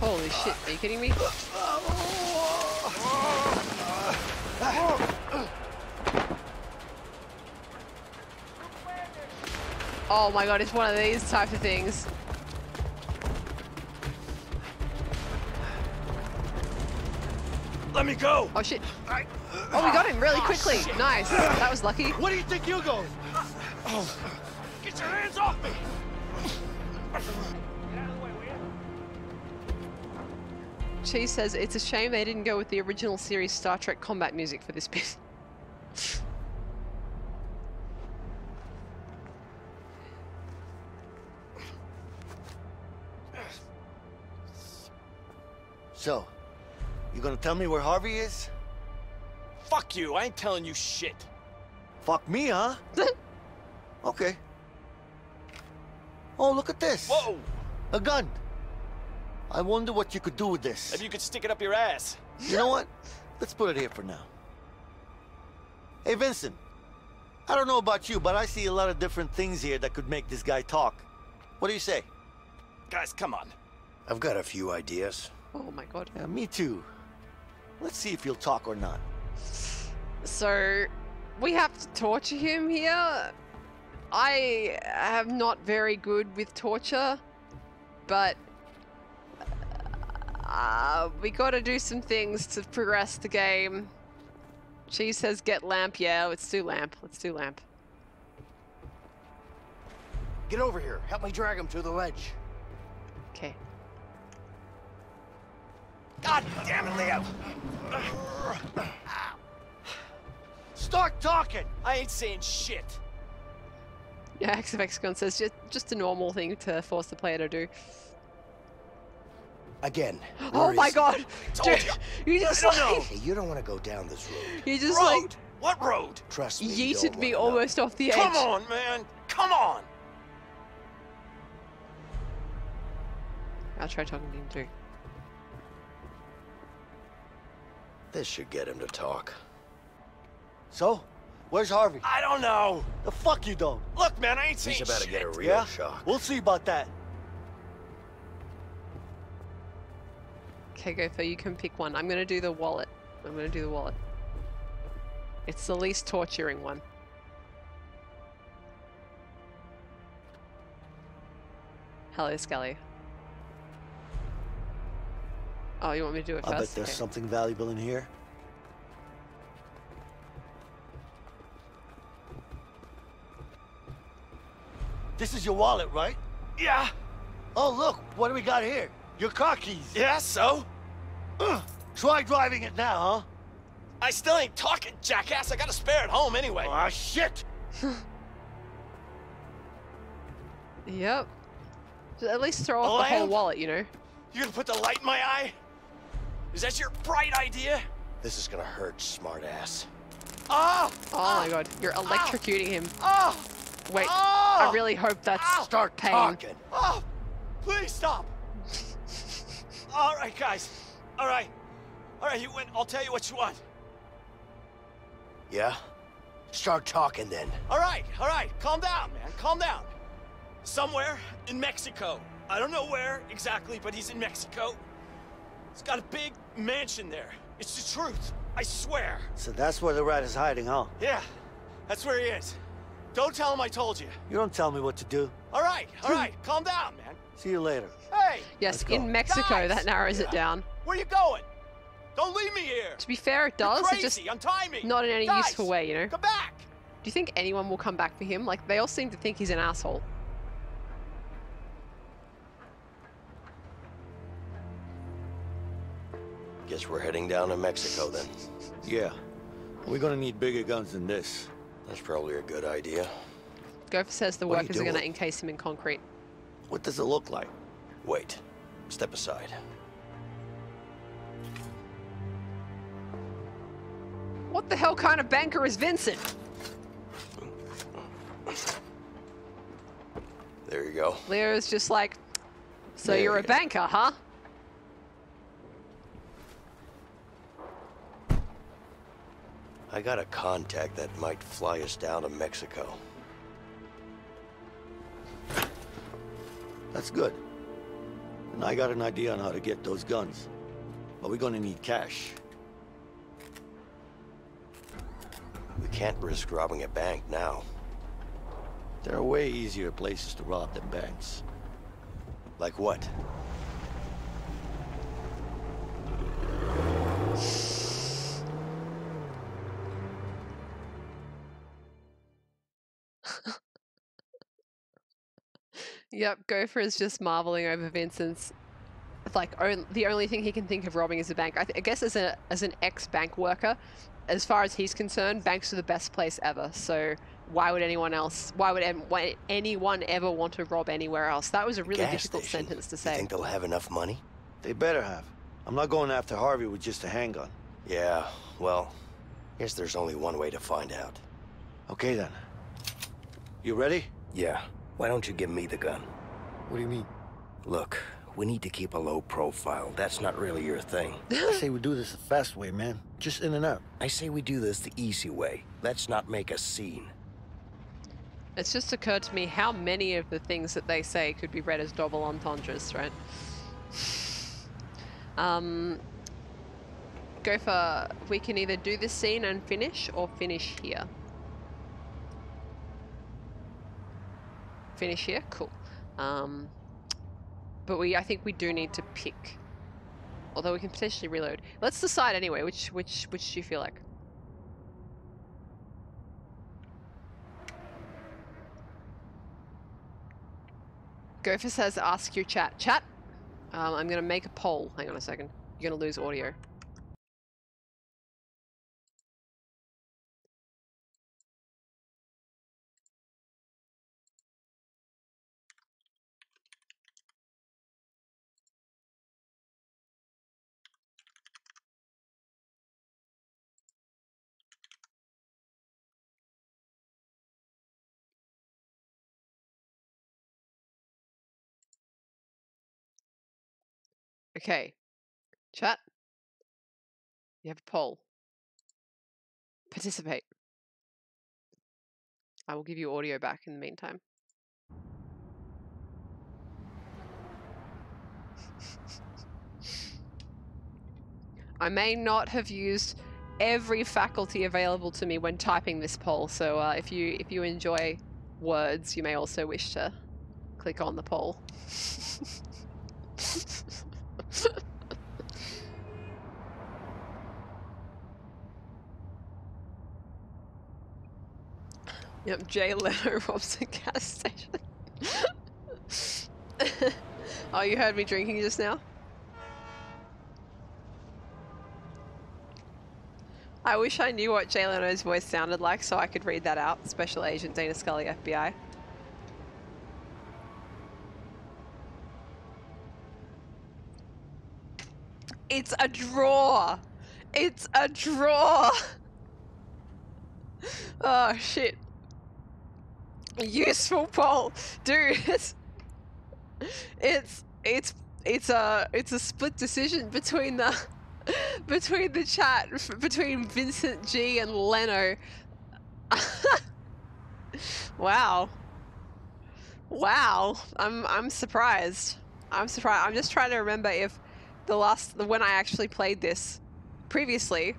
Holy shit, are you kidding me? Oh my god, it's one of these type of things. Let me go! Oh shit. Oh, we got him really quickly. Shit. Nice. That was lucky. Where do you think you're going? Oh. Get your hands off me! Cheese says, it's a shame they didn't go with the original series Star Trek combat music for this bit. So, you gonna tell me where Harvey is? Fuck you, I ain't telling you shit. Fuck me, huh? Okay. Oh, look at this. Whoa! A gun. I wonder what you could do with this. Maybe you could stick it up your ass. You know what? Let's put it here for now. Hey, Vincent. I don't know about you, but I see a lot of different things here that could make this guy talk. What do you say? Guys, come on. I've got a few ideas. Oh my god. Yeah, me too. Let's see if he'll talk or not. So, we have to torture him here. I am not very good with torture, but we gotta do some things to progress the game. She says get lamp. Yeah, let's do lamp. Let's do lamp. Get over here. Help me drag him to the ledge. Okay. God damn it, Leo! Start talking! I ain't saying shit. Yeah, Hexavexicon says just a normal thing to force the player to do. Again. Oh my god! Dude, you just hey, you don't want to go down this road. You just what road? Trust me. Yeeted me almost off the edge. Come on, man! Come on! I'll try talking to him too. This should get him to talk. So, where's Harvey? I don't know. The fuck you don't. Look, man, I ain't seen shit. He's about to get a real shock. We'll see about that. Okay, Gopher, you can pick one. I'm gonna do the wallet. I'm gonna do the wallet. It's the least torturing one. Hello, Scully. Oh, you want me to do it first? I bet there's something valuable in here. This is your wallet, right? Yeah. Oh, look, what do we got here? Your car keys. Yeah, so? Try driving it now, huh? I still ain't talking, jackass. I got a spare at home anyway. Ah, shit. Yep. Just at least throw off the whole wallet, you know? You gonna put the light in my eye? Is that your bright idea? This is gonna hurt, smartass. Oh! Oh my god, you're electrocuting him. Oh! Wait, I really hope that's start pain. Talking. Oh! Please stop! Alright, guys. Alright. Alright, you win. I'll tell you what you want. Yeah? Start talking then. Alright, alright. Calm down, man. Calm down. Somewhere in Mexico. I don't know where exactly, but he's in Mexico. He's got a big mansion there. It's the truth, I swear. So that's where the rat is hiding, huh? Yeah, that's where he is. Don't tell him I told you. You don't tell me what to do. All right, calm down, man. See you later. Hey! Yes, in Mexico, guys! That narrows it down. Where are you going? Don't leave me here! To be fair, it does. You're crazy. It just untie me. Not in any useful way, you know? Come back! Do you think anyone will come back for him? Like, they all seem to think he's an asshole. Guess we're heading down to Mexico then. Yeah. We're gonna need bigger guns than this. That's probably a good idea. Gopher says the workers are gonna encase him in concrete. What does it look like? Wait. Step aside. What the hell kind of banker is Vincent? There you go. Leo's just like, so there you're a banker, huh? I got a contact that might fly us down to Mexico. That's good. And I got an idea on how to get those guns. But we're gonna need cash. We can't risk robbing a bank now. There are way easier places to rob than banks. Like what? Yep, Gopher is just marveling over Vincent's, like, the only thing he can think of robbing is a bank. I guess as an ex-bank worker, as far as he's concerned, banks are the best place ever. So why would anyone else? Why would anyone ever want to rob anywhere else? That was a really difficult sentence to say. You think they'll have enough money? They better have. I'm not going after Harvey with just a handgun. Yeah, well, I guess there's only one way to find out. Okay then. You ready? Yeah. Why don't you give me the gun? What do you mean? Look, we need to keep a low profile. That's not really your thing. I say we do this the fast way, man. Just in and out. I say we do this the easy way. Let's not make a scene. It's just occurred to me how many of the things that they say could be read as double entendres, right? Gopher, we can either do this scene and finish, or finish here. Finish here? Cool. But I think we do need to pick. Although we can potentially reload. Let's decide anyway, which do you feel like? Gopher says ask your chat. Chat? I'm gonna make a poll. Hang on a second. You're gonna lose audio. Okay, chat, you have a poll. Participate. I will give you audio back in the meantime. I may not have used every faculty available to me when typing this poll, so if you enjoy words, you may also wish to click on the poll. Yep, Jay Leno robs a gas station. Oh, you heard me drinking just now? I wish I knew what Jay Leno's voice sounded like so I could read that out. Special Agent Dana Scully, FBI. It's a draw! It's a draw! Oh, shit. Useful poll, dude. It's a split decision between the chat between Vincent G and Leno. Wow. Wow. I'm surprised. I'm surprised. I'm just trying to remember if when I actually played this previously,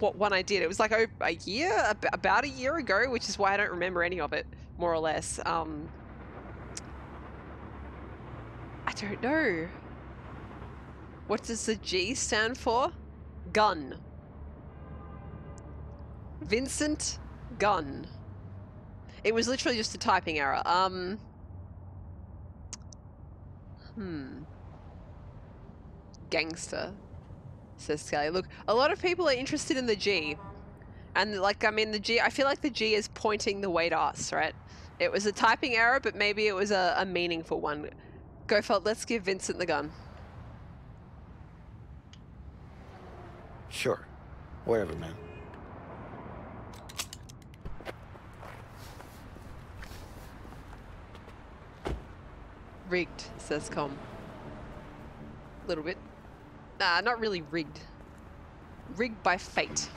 what one I did. It was like about a year ago, which is why I don't remember any of it, more or less. I don't know. What does the G stand for? Gun. Vincent gun. It was literally just a typing error. Gangster, says Scully. Look, a lot of people are interested in the G. And, like, I mean, the G, I feel like the G is pointing the way to us, right? It was a typing error, but maybe it was a meaningful one. Gopher, let's give Vincent the gun. Sure. Whatever, man. Rigged, says Com. Little bit. Nah, not really rigged. Rigged by fate.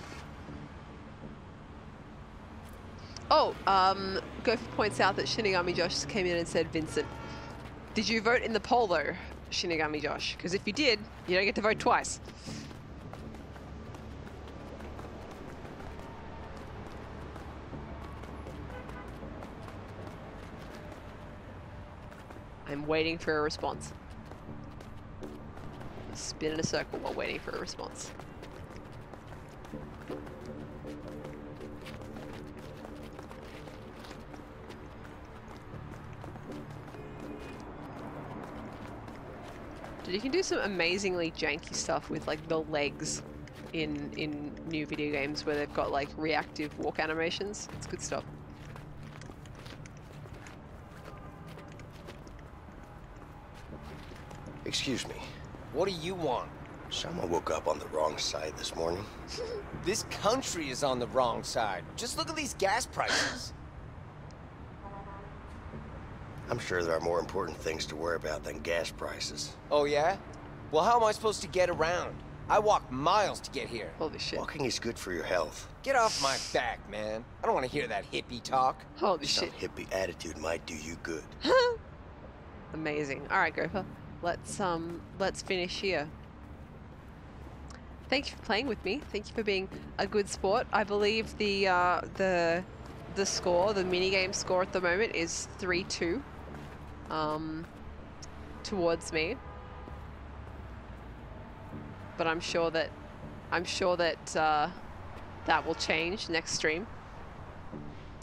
Oh, Gopher points out that Shinigami Josh came in and said, Vincent, did you vote in the poll though, Shinigami Josh? Because if you did, you don't get to vote twice. I'm waiting for a response. Spin in a circle while waiting for a response. Dude, you can do some amazingly janky stuff with like the legs in new video games where they've got like reactive walk animations. It's good stuff. Excuse me, what do you want? Someone woke up on the wrong side this morning. This country is on the wrong side. Just look at these gas prices. I'm sure there are more important things to worry about than gas prices. Oh yeah? Well, how am I supposed to get around? I walk miles to get here. Holy shit. Walking is good for your health. Get off my back, man. I don't want to hear that hippie talk. Holy shit. Some hippie attitude might do you good. Amazing. All right, Gopher. Let's finish here. Thank you for playing with me. Thank you for being a good sport. I believe the score, the minigame score at the moment is 3-2 towards me. But I'm sure that that will change next stream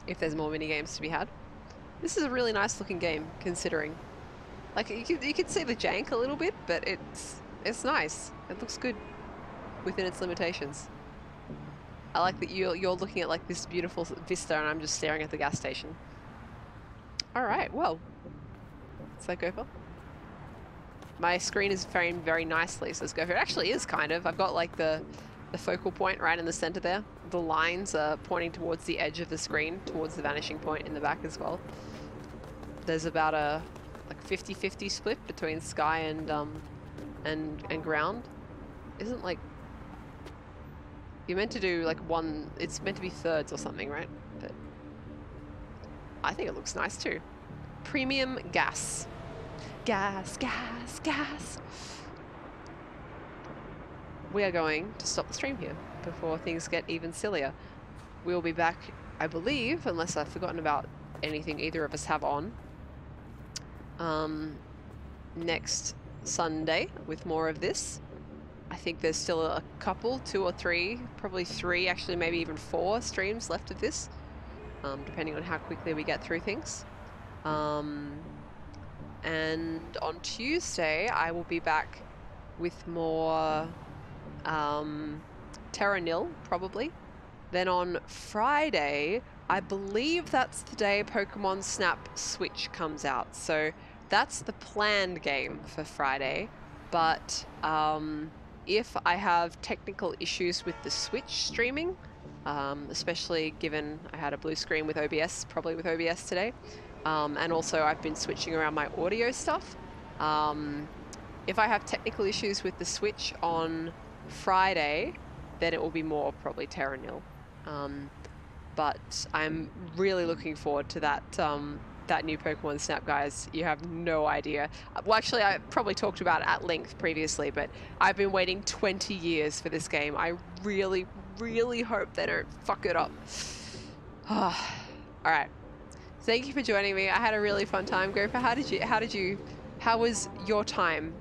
if there's more minigames to be had. This is a really nice looking game considering. Like, you can see the jank a little bit, but it's nice. It looks good within its limitations. I like that you're looking at, like, this beautiful vista and I'm just staring at the gas station. Alright, well. Is that Gopher? My screen is framed very nicely, so it's Gopher. It actually is, kind of. I've got, like, the focal point right in the center there. The lines are pointing towards the edge of the screen, towards the vanishing point in the back as well. There's about a... like 50-50 split between sky and ground. Isn't like you're meant to do like one, it's meant to be thirds or something, right? But I think it looks nice too. Premium gas. Gas, gas, gas. We are going to stop the stream here before things get even sillier. We'll be back, I believe, unless I've forgotten about anything either of us have on. Next Sunday with more of this. I think there's still a couple, 2 or 3, probably 3, actually maybe even 4 streams left of this, depending on how quickly we get through things. And on Tuesday I will be back with more Terra Nil, probably. Then on Friday, I believe that's the day Pokemon Snap Switch comes out. So that's the planned game for Friday. But if I have technical issues with the Switch streaming, especially given I had a blue screen with OBS, probably with OBS today, and also I've been switching around my audio stuff. If I have technical issues with the Switch on Friday, then it will be more probably Terra Nil. But I'm really looking forward to that that new Pokemon Snap, guys. You have no idea. Well, actually, I probably talked about it at length previously, but I've been waiting 20 years for this game. I really, really hope they don't fuck it up. All right. Thank you for joining me. I had a really fun time, Gopher. How was your time?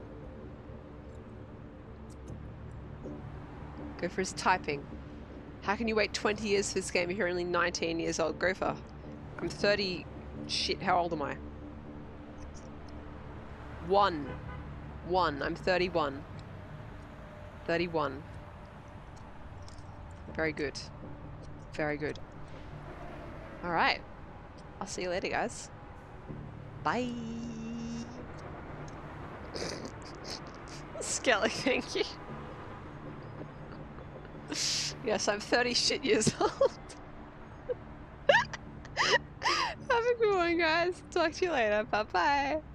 Gopher is typing. How can you wait 20 years for this game if you're only 19 years old, Gopher? I'm 30. Shit, how old am I? I'm 31. 31. Very good. Very good. Alright. I'll see you later, guys. Bye. Skelly, thank you. Yes, I'm 30 shit years old. Have a good one, guys. Talk to you later. Bye-bye.